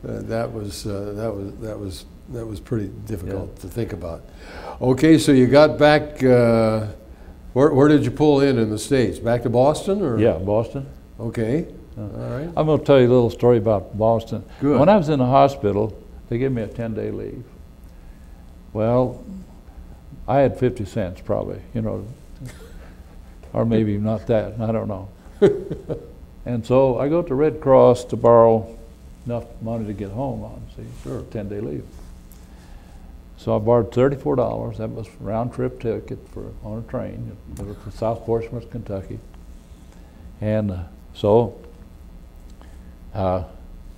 that was uh, that was that was that was pretty difficult yeah. to think about. Okay, so you got back. Uh, where where did you pull in in the States? Back to Boston or yeah, Boston. Okay, uh, all right. I'm going to tell you a little story about Boston. Good. When I was in the hospital, they gave me a ten day leave. Well. I had fifty cents probably, you know, or maybe not that, I don't know. And so I go to Red Cross to borrow enough money to get home on, see, sure. ten day leave. So I borrowed thirty-four dollars, that was a round trip ticket for on a train for South Portsmouth, Kentucky. And uh, so uh,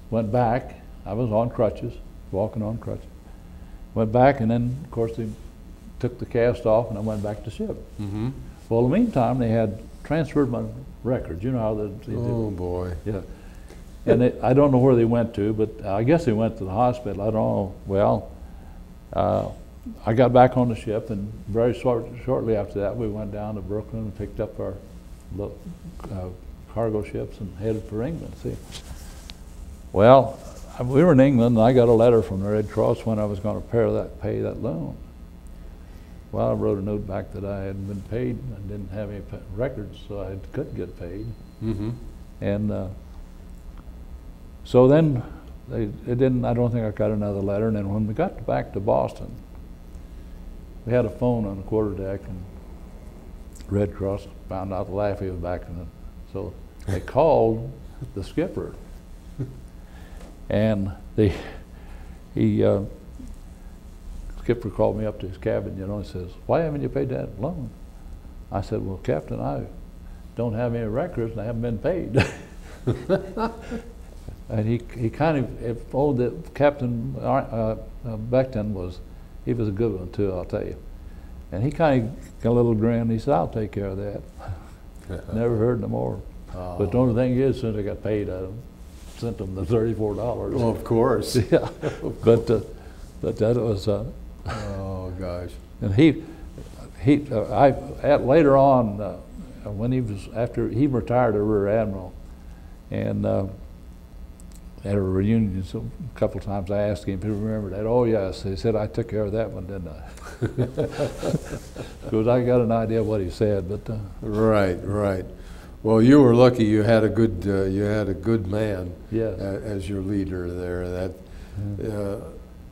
went back, I was on crutches, walking on crutches. Went back and then, of course, the took the cast off, and I went back to ship. Mm-hmm. Well, in the meantime, they had transferred my records. You know how they, they oh, did. Boy. Yeah. And they, I don't know where they went to, but I guess they went to the hospital. I don't know. Well, uh, I got back on the ship, and very short, shortly after that, we went down to Brooklyn and picked up our little, uh, cargo ships and headed for England. See, well, we were in England, and I got a letter from the Red Cross when I was going to pay that pay that loan. Well, I wrote a note back that I hadn't been paid and didn't have any records, so I couldn't get paid. Mm-hmm. And uh, so then they, they didn't. I don't think I got another letter. And then when we got back to Boston, we had a phone on the quarterdeck, and Red Cross found out Laffey was back in the. So they called the skipper, and the he uh, skipper called me up to his cabin, you know, and says, "Why haven't you paid that loan?" I said, "Well, Captain, I don't have any records, and I haven't been paid." And he he kind of it, oh, the Captain uh, uh, Beckton was he was a good one too, I'll tell you, and he kind of got a little grin. He said, "I'll take care of that." Never heard no more. Oh. But the only thing is, since I got paid, I sent them the thirty-four dollars. Well, of course. Yeah. Of course. But uh, but that was. Uh, oh gosh. And he he uh, I at later on uh, when he was after he retired a rear admiral, and uh, at a reunion so a couple of times I asked him if he remembered that. Oh yes, he said I took care of that one, didn't I? Because I got an idea of what he said, but uh, right, right. Well, you were lucky. You had a good, uh, you had a good man yes. a, as your leader there. That, yeah. uh,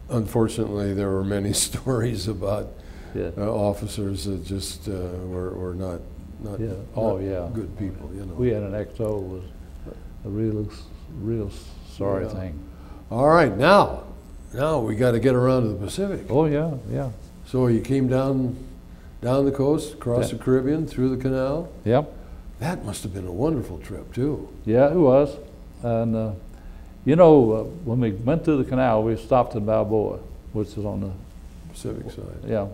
unfortunately, there were many stories about yeah. uh, officers that just uh, were, were not, not, yeah. oh, not yeah. good people. You know, we had an X O was a real, real sorry yeah. thing. All right, now, now we got to get around to the Pacific. Oh yeah, yeah. So you came down, down the coast, across yeah. the Caribbean, through the canal. Yep. That must have been a wonderful trip too. Yeah, it was. And uh, you know, uh, when we went through the canal, we stopped in Balboa, which is on the Pacific side. Yeah.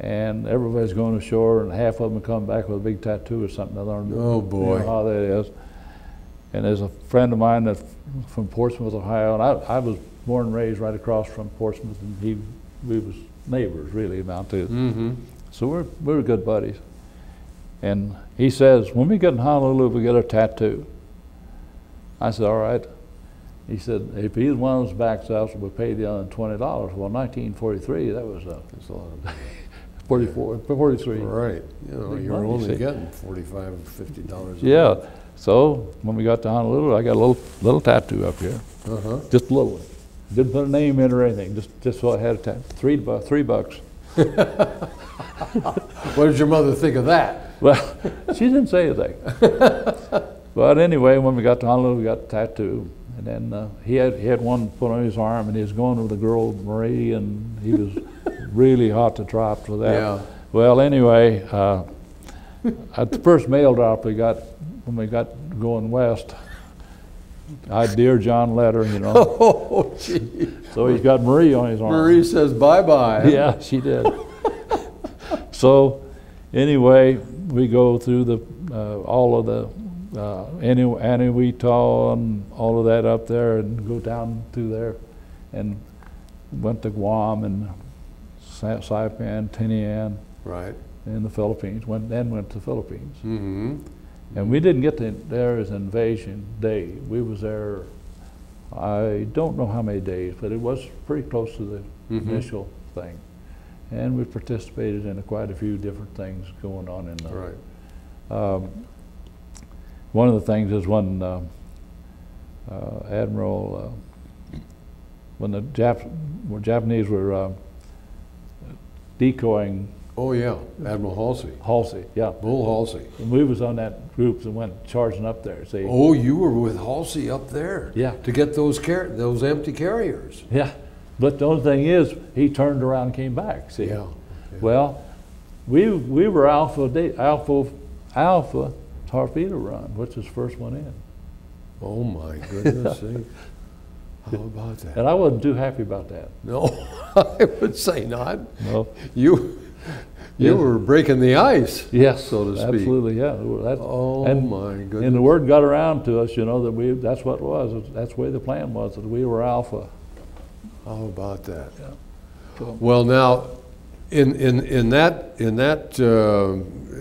And everybody's going ashore, and half of them come back with a big tattoo or something. I learned. Oh boy. You know how that is. And there's a friend of mine that's from Portsmouth, Ohio, and I, I was born and raised right across from Portsmouth, and he, we was. Neighbors really amount to. Mm-hmm. So we're we're good buddies, and he says when we get in Honolulu we get a tattoo. I said all right. He said if either one of us backs out we pay the other twenty dollars. Well, nineteen forty-three that was a, that's a lot of forty-four, forty-three. Right. You know you're only see. Getting forty-five or fifty dollars. Yeah. Month. So when we got to Honolulu I got a little little tattoo up here. Uh huh. Just a little one. Didn't put a name in or anything. Just, just so I had a time. Three, bu three bucks. What did your mother think of that? Well, she didn't say anything. But anyway, when we got to Honolulu, we got the tattoo, and then uh, he had he had one put on his arm, and he was going with a girl, Marie, and he was really hot to trot for that. Yeah. Well, anyway, uh, at the first mail drop we got when we got going west. I dear John letter, you know. Oh, gee. So he's got Marie on his arm. Marie says bye-bye. Yeah, she did. So anyway, we go through the uh, all of the uh, Aniweto and all of that up there and go down through there and went to Guam and Saipan, Tinian. Right. And the Philippines, went, then went to the Philippines. Mm-hmm. And we didn't get to, there as invasion day. We was there, I don't know how many days, but it was pretty close to the mm-hmm. initial thing. And we participated in a, quite a few different things going on in there. Right. Um, one of the things is when uh, uh, Admiral, uh, when the Jap when Japanese were uh, decoying. Oh yeah, Admiral Halsey. Halsey, yeah. Bull Halsey. And we was on that group that went charging up there, see. Oh, you were with Halsey up there. Yeah. To get those car those empty carriers. Yeah, but the only thing is, he turned around and came back, see. Yeah. Yeah. Well, we we were Alpha de Alpha Alpha Torpedo Run, which is the first one in. Oh my goodness. How about that? And I wasn't too happy about that. No, I would say not. No. You, you yeah. were breaking the ice. Yes, so to speak. Absolutely, yeah. That, oh, and, my goodness. And the word got around to us, you know, that we, that's what it was. That's the way the plan was, that we were alpha. How about that? Yeah. So, well, now, in, in, in that, in that, uh,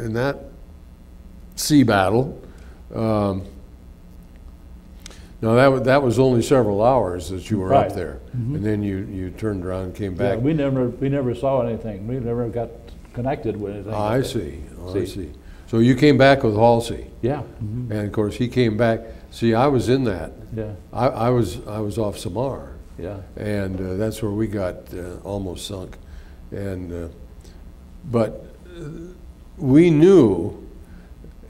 in that sea battle, um, now that that was only several hours that you were right. up there, mm-hmm. and then you you turned around and came back. Yeah, we never we never saw anything. We never got connected with anything. Ah, like I see. Oh, see. I see. So you came back with Halsey. Yeah. Mm-hmm. And of course he came back. See, I was in that. Yeah. I, I was I was off Samar. Yeah. And uh, that's where we got uh, almost sunk, and uh, but we knew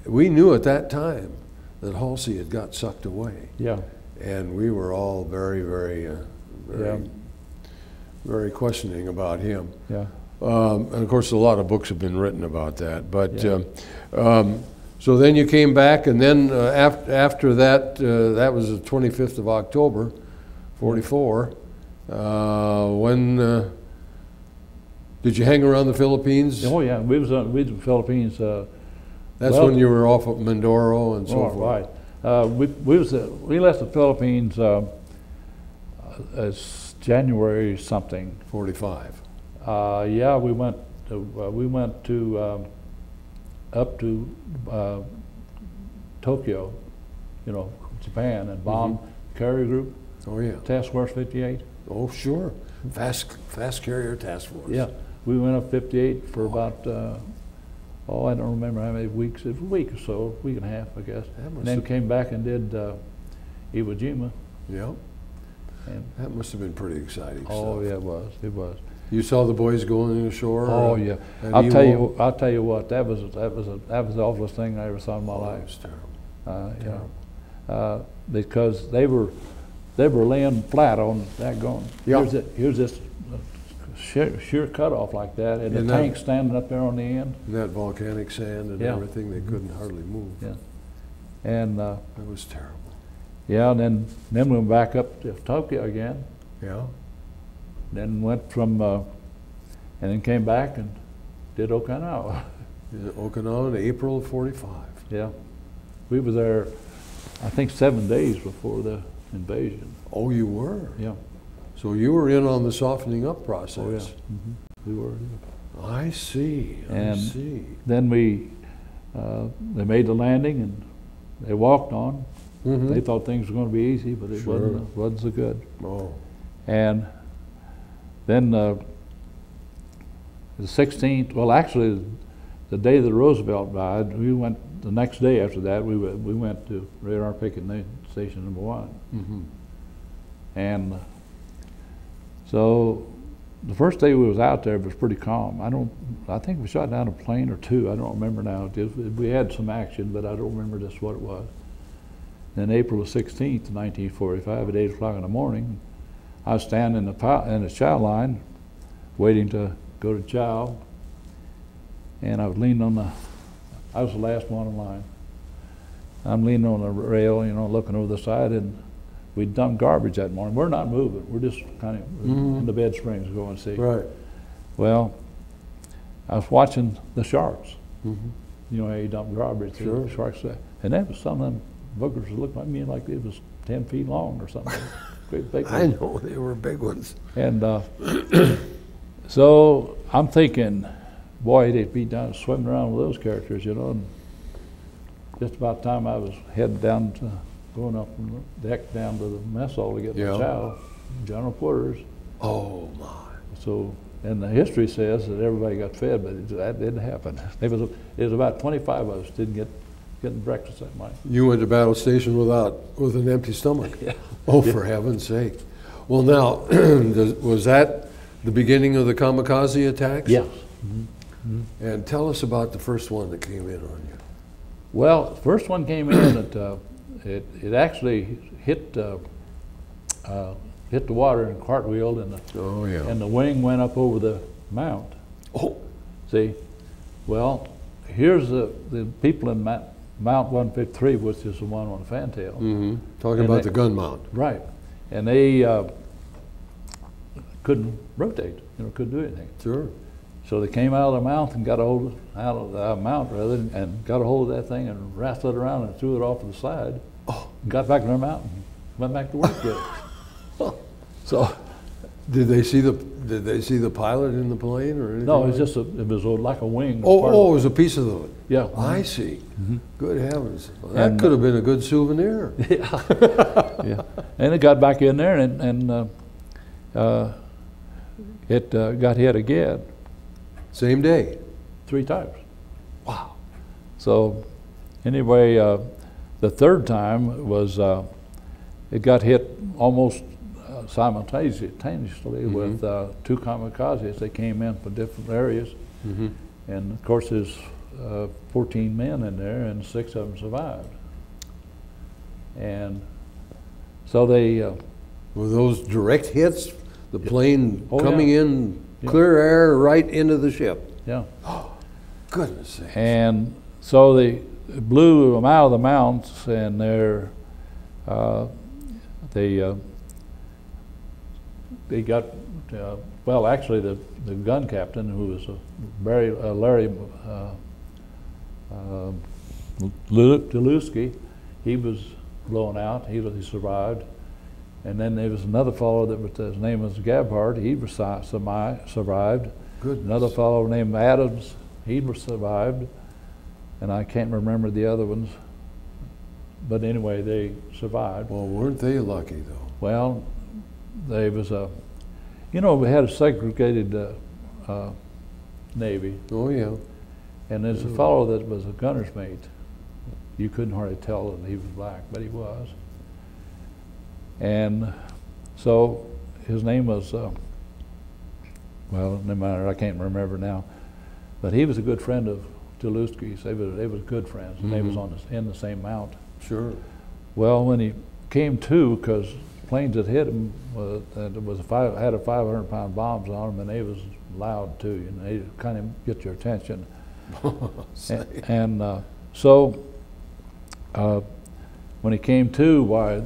we knew at that time that Halsey had got sucked away. Yeah. And we were all very, very, uh, very, yeah. very questioning about him. Yeah. Um, and of course, a lot of books have been written about that. But yeah. um, um, so then you came back, and then uh, after, after that, uh, that was the twenty-fifth of October, forty-four. Uh, when uh, did you hang around the Philippines? Oh yeah, we was on, we was in the Philippines. Uh, That's well, when you were off of Mindoro and so oh, forth. Right. Uh, we we was uh, we left the Philippines uh, as January something. forty-five. Uh, yeah, we went to, uh, we went to um, up to uh, Tokyo, you know, Japan, and bombed mm-hmm. carrier group. Oh yeah. Task Force fifty-eight. Oh sure, fast fast carrier task force. Yeah, we went up fifty-eight for oh. about. Uh, Oh, I don't remember how many weeks. It was a week or so, a week and a half, I guess. And then came back and did uh, Iwo Jima. Yeah. And that must have been pretty exciting. Oh, stuff. yeah, it was. It was. You saw the boys going ashore. Oh, yeah. I'll Iwo? tell you. I'll tell you what. That was that was a, that was the awfulest thing I ever saw in my oh, life. It was terrible. Uh, terrible. Yeah. Uh, because they were they were laying flat on that going. Yeah. Here's, it, here's this. Sheer, sheer cutoff like that, and, and the tank standing up there on the end. That volcanic sand and yeah. everything, they couldn't hardly move. Yeah, and uh, that was terrible. Yeah, and then then we went back up to Tokyo again. Yeah. Then went from, uh, and then came back and did Okinawa. Did Okinawa in April of forty-five. Yeah, we were there, I think seven days before the invasion. Oh, you were? Yeah. So you were in on the softening up process. Oh, yeah. Mm-hmm. We were. Yeah. I see. I and see. Then we, uh, they made the landing and they walked on. Mm-hmm. They thought things were going to be easy, but it sure. wasn't, wasn't so good. Oh. And then uh, the sixteenth. Well, actually, the day that Roosevelt died, we went the next day after that. We went, we went to radar picket station number one. Mm-hmm. And. Uh, So the first day we was out there, it was pretty calm. I don't, I think we shot down a plane or two. I don't remember now. We had some action, but I don't remember just what it was. Then April sixteenth, nineteen forty-five, at eight o'clock in the morning, I was standing in the, in the chow line, waiting to go to chow, and I was leaning on the, I was the last one in line. I'm leaning on the rail, you know, looking over the side, and we'd dumped garbage that morning. We're not moving. We're just kind of mm-hmm. in the bed springs going to see. Right. Well, I was watching the sharks. Mm-hmm. You know how you dump garbage. Sure. The sharks, and that was some of them boogers that looked like me like it was ten feet long or something. Big, big I know they were big ones. And uh, so I'm thinking, boy, they'd be down swimming around with those characters, you know. And just about the time I was headed down to. Going up from the deck down to the mess hall to get yeah. the chow, general quarters. Oh my! So, and the history says that everybody got fed, but it, that didn't happen. It was, it was about twenty-five of us didn't get getting breakfast that morning. You went to battle station without with an empty stomach. Yeah. Oh, yeah. For heaven's sake! Well, now was that the beginning of the kamikaze attacks? Yes. Mm-hmm. Mm-hmm. And tell us about the first one that came in on you. Well, the first one came in at. Uh, It, it actually hit uh, uh, hit the water and cartwheeled, and the, oh, yeah. and the wing went up over the mount. Oh, see, well, here's the, the people in Mount, Mount one fifty-three, which is the one on the fantail. Mm-hmm. Talking and about they, the gun mount. Right, and they uh, couldn't rotate, you know, couldn't do anything. Sure. So they came out of the mouth and got a hold of, out of the mount rather, and got a hold of that thing and wrestled it around and threw it off to the side. Oh. Got back in their mount and went back to work with it. So, did they see the did they see the pilot in the plane or anything? No, it was like? just a, it was like a wing. Oh, oh, it was a piece of it. Yeah. I see. Mm-hmm. Good heavens, well, that and, could have been a good souvenir. Yeah. Yeah. And it got back in there and and uh, uh, it uh, got hit again. Same day? Three times. Wow. So anyway, uh, the third time was, uh, it got hit almost uh, simultaneously mm-hmm. with uh, two kamikazes. They came in from different areas. Mm-hmm. And of course there's uh, fourteen men in there and six of them survived. And so they... Uh, were those direct hits? The plane oh, coming yeah. in? Yeah. Clear air right into the ship. Yeah. Oh, goodness sakes. And so they blew them out of the mounts, and they're, uh, they uh, they got, uh, well, actually the, the gun captain, who was a Barry, uh, Larry uh, uh, Dulewski, he was blown out, he, he survived. And then there was another fellow that was, his name was Gabhart, he survived. Goodness. Another fellow named Adams, he survived. And I can't remember the other ones. But anyway, they survived. Well, weren't they lucky though? Well, there was a, you know, we had a segregated uh, uh, Navy. Oh yeah. And there's yeah. a fellow that was a gunner's mate. You couldn't hardly tell that he was black, but he was. And so his name was, uh, well, no matter, I can't remember now, but he was a good friend of Dulewski's. They were, they were good friends, and mm-hmm. they was on the, in the same mount. Sure. Well, when he came to, because planes that hit him uh, was a five, had a five hundred pound bombs on them, and they was loud too, you know, they kind of get your attention. and and uh, so uh, when he came to, why,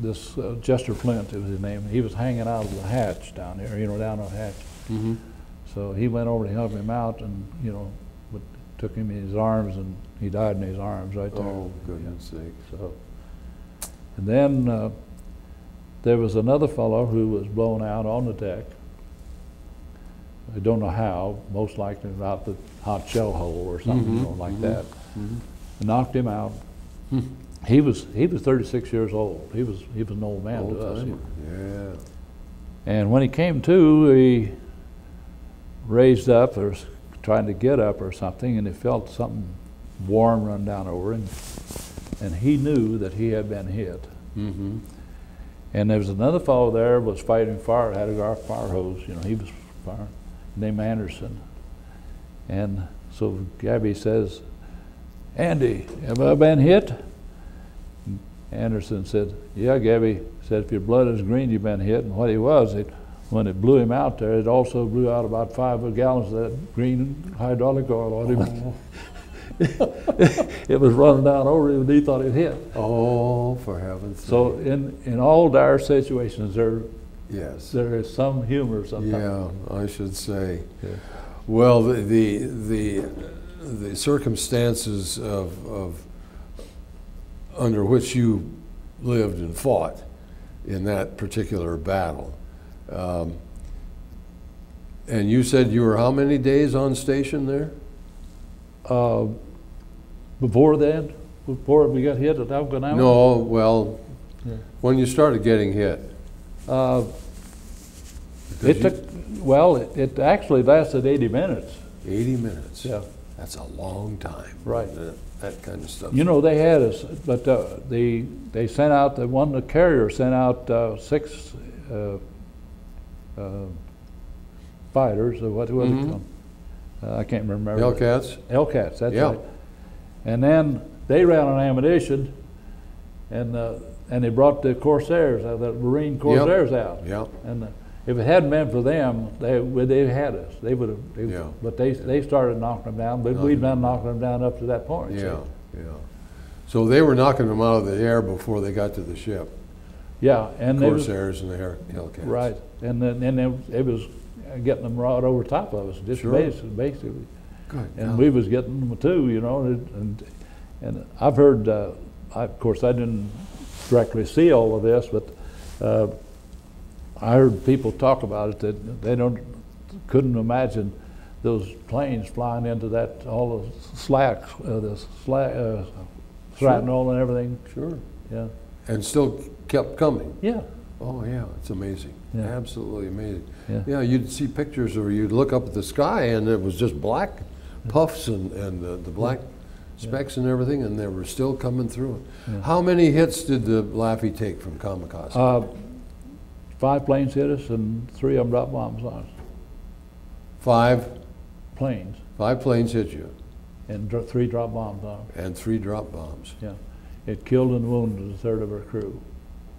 this uh, Chester Flint, it was his name, he was hanging out of the hatch down here, you know, down the hatch. Mm-hmm. So he went over to help him out and, you know, but took him in his arms and he died in his arms right there. Oh, goodness yeah. sake. So. And then uh, there was another fellow who was blown out on the deck. I don't know how, most likely about the hot shell hole or something mm-hmm. you know, like mm-hmm. that. Mm-hmm. Knocked him out. Mm-hmm. He was he was thirty-six years old. He was he was an old man old to us. Timer. Yeah. And when he came to, he raised up or was trying to get up or something, and he felt something warm run down over him, and he knew that he had been hit. Mm-hmm. And there was another fellow there was fighting fire, had a fire hose. You know, he was fire named Anderson. And so Gabby says, "Andy, have I been hit?" Anderson said, "Yeah, Gabby," said, "if your blood is green, you've been hit." And what he was, it, when it blew him out there, it also blew out about five gallons of that green hydraulic oil on him. It was running down over him, and he thought it hit. Oh, for heaven's sake. So in, in all dire situations, there, yes. there is some humor sometimes. Yeah, I should say. Yeah. Well, the, the, the, the circumstances of, of under which you lived and fought in that particular battle. Um, and you said you were how many days on station there? Uh, before that? Before we got hit at Okinawa? No, well, yeah. when you started getting hit. Uh, it took, well, it, it actually lasted eighty minutes. eighty minutes? Yeah. That's a long time. Right. That kind of stuff. You know, they had us, but uh, the they sent out the one the carrier sent out uh, six uh, uh, fighters or what was mm-hmm. it? Uh, I can't remember. Hellcats. Hellcats. That's yeah. right. And then they ran on ammunition, and uh, and they brought the Corsairs, uh, the Marine Corsairs yep. out. Yeah. And uh, if it hadn't been for them, they would they had us. They would have. They, yeah. But they they started knocking them down. But we'd been knocking them down up to that point. Yeah, so. yeah. So they were knocking them out of the air before they got to the ship. Yeah, and Corsairs and the Hellcats. Right, and then and they, it was getting them right over top of us, just sure. basically. Good. And God. We was getting them too, you know. And and, and I've heard, uh, I, of course, I didn't directly see all of this, but uh, I heard people talk about it that they don't couldn't imagine those planes flying into that all the slacks, uh, the slack, uh, shrapnel sure. and everything. Sure. Yeah. And still kept coming. Yeah. Oh yeah, it's amazing. Yeah. Absolutely amazing. Yeah. Yeah, you'd see pictures or you'd look up at the sky and it was just black puffs and, and the, the black yeah. specks and everything, and they were still coming through. Yeah. How many hits did the Laffey take from kamikaze? Uh, five planes hit us and three of them dropped bombs on us. Five? Planes. Five planes hit you. And dr three drop bombs on us. And three drop bombs. Yeah. It killed and wounded a third of our crew.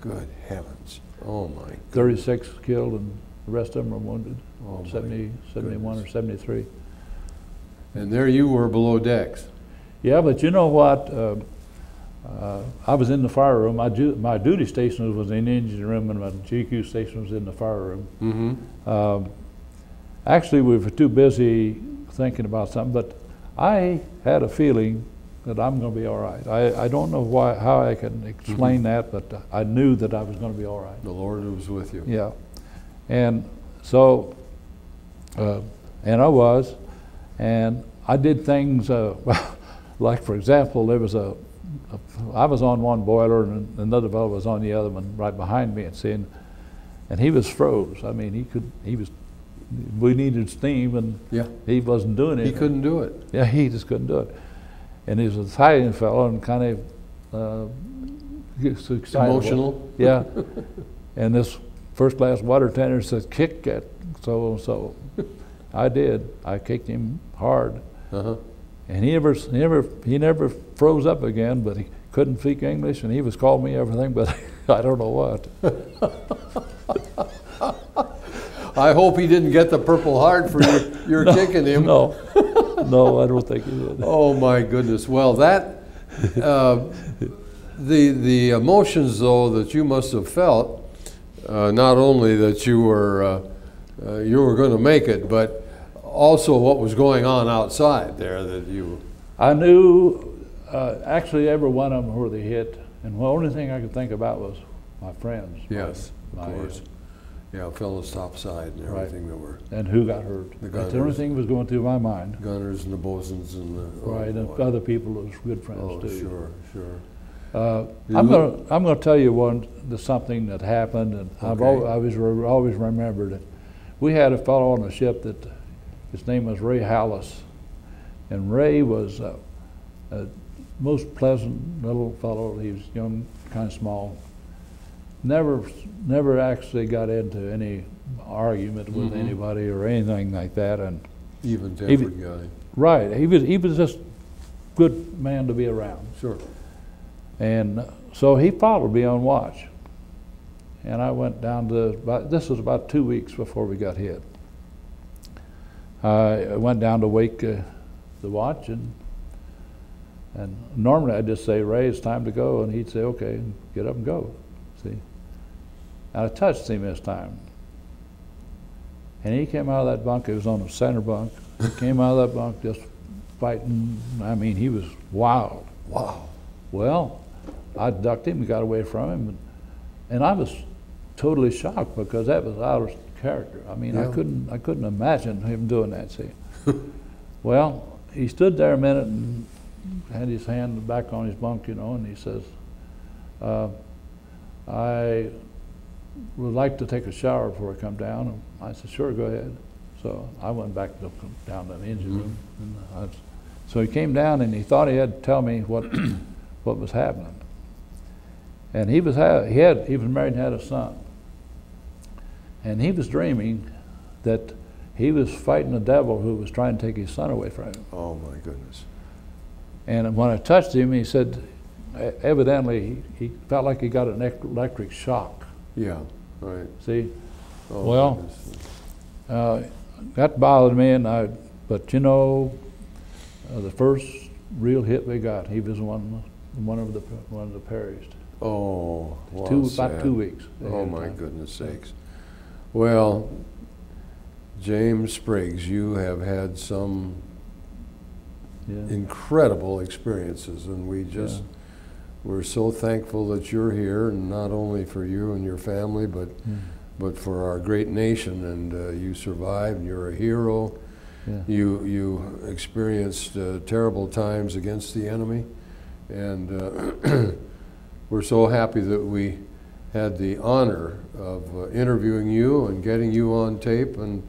Good heavens. Oh my goodness. thirty-six killed and the rest of them were wounded. Oh seventy, seventy-one goodness. Or seventy-three. And there you were below decks. Yeah, but you know what? Uh, uh, I was in the fire room. My, ju my duty station was in the engine room and my G Q station was in the fire room. Mm-hmm. um, actually, we were too busy thinking about something, but I had a feeling that I'm going to be all right. I, I don't know why, how I can explain mm-hmm. that, but I knew that I was going to be all right. The Lord was with you. Yeah. And so, uh, and I was, and I did things, uh, like for example, there was a, a, I was on one boiler and another boiler was on the other one right behind me and seeing, and he was froze. I mean, he could, he was, we needed steam and yeah. he wasn't doing it. He couldn't do it. Yeah, he just couldn't do it. And he was an Italian fellow and kind of uh, excited. Emotional. Yeah. And this first class water tender said, kick that so and so. I did. I kicked him hard. Uh-huh. And he never, he, never, he never froze up again, but he couldn't speak English and he was calling me everything, but I don't know what. I hope he didn't get the Purple Heart for your, your no, kicking him. No, no, I don't think he did. Oh my goodness! Well, that uh, the the emotions though that you must have felt, uh, not only that you were uh, uh, you were going to make it, but also what was going on outside there that you. I knew uh, actually every one of them were the hit, and the only thing I could think about was my friends. Yes, my, of course. My, Yeah, fellas topside and everything right. that were. And who got hurt. The gunners. That's everything was going through my mind. Gunners and the bosuns and the... Right, oh, and other people that was good friends oh, too. Oh, sure, sure. Uh, I'm going I'm to tell you one, the, something that happened, and okay. I've always, I was re always remembered it. We had a fellow on the ship that, his name was Ray Hallis, and Ray was a, a most pleasant little fellow. He was young, kind of small. Never, never actually got into any argument with mm-hmm. anybody or anything like that, and even Denver guy. Right, he was he was just good man to be around. Sure. And so he followed me on watch, and I went down to about, this was about two weeks before we got hit. I went down to wake uh, the watch, and and normally I'd just say, Ray, it's time to go, and he'd say, okay, get up and go. See. And I touched him this time. And he came out of that bunk, he was on the center bunk, he came out of that bunk just fighting, I mean, he was wild. Wow. Well, I ducked him, got away from him, and, and I was totally shocked because that was out of character. I mean, yeah. I couldn't I couldn't imagine him doing that, see. Well, he stood there a minute and had his hand back on his bunk, you know, and he says, uh, I would like to take a shower before I come down. And I said, sure, go ahead. So I went back to, down to the engine mm-hmm. room. And I was, so he came down and he thought he had to tell me what what was happening. And he was, ha he, had, he was married and had a son. And he was dreaming that he was fighting the devil who was trying to take his son away from him. Oh my goodness. And when I touched him, he said, evidently, he, he felt like he got an electric shock. Yeah, right. See? Oh, well, uh, that bothered me, and I, but you know, uh, the first real hit we got, he was one, one, of the, one of the perished. Oh, wow, two, about two weeks. Oh, my goodness sakes. Well, James Spriggs, you have had some yeah. incredible experiences, and we just, yeah. we're so thankful that you're here, and not only for you and your family, but, yeah. but for our great nation, and uh, you survived, and you're a hero. Yeah. You, you experienced uh, terrible times against the enemy, and uh, we're so happy that we had the honor of uh, interviewing you and getting you on tape, and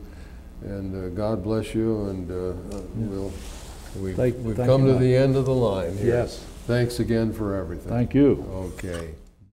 and uh, God bless you, and uh, yeah. we'll, we've, thank, we've thank come to the end of the line here. Yes. Thanks again for everything. Thank you. Okay.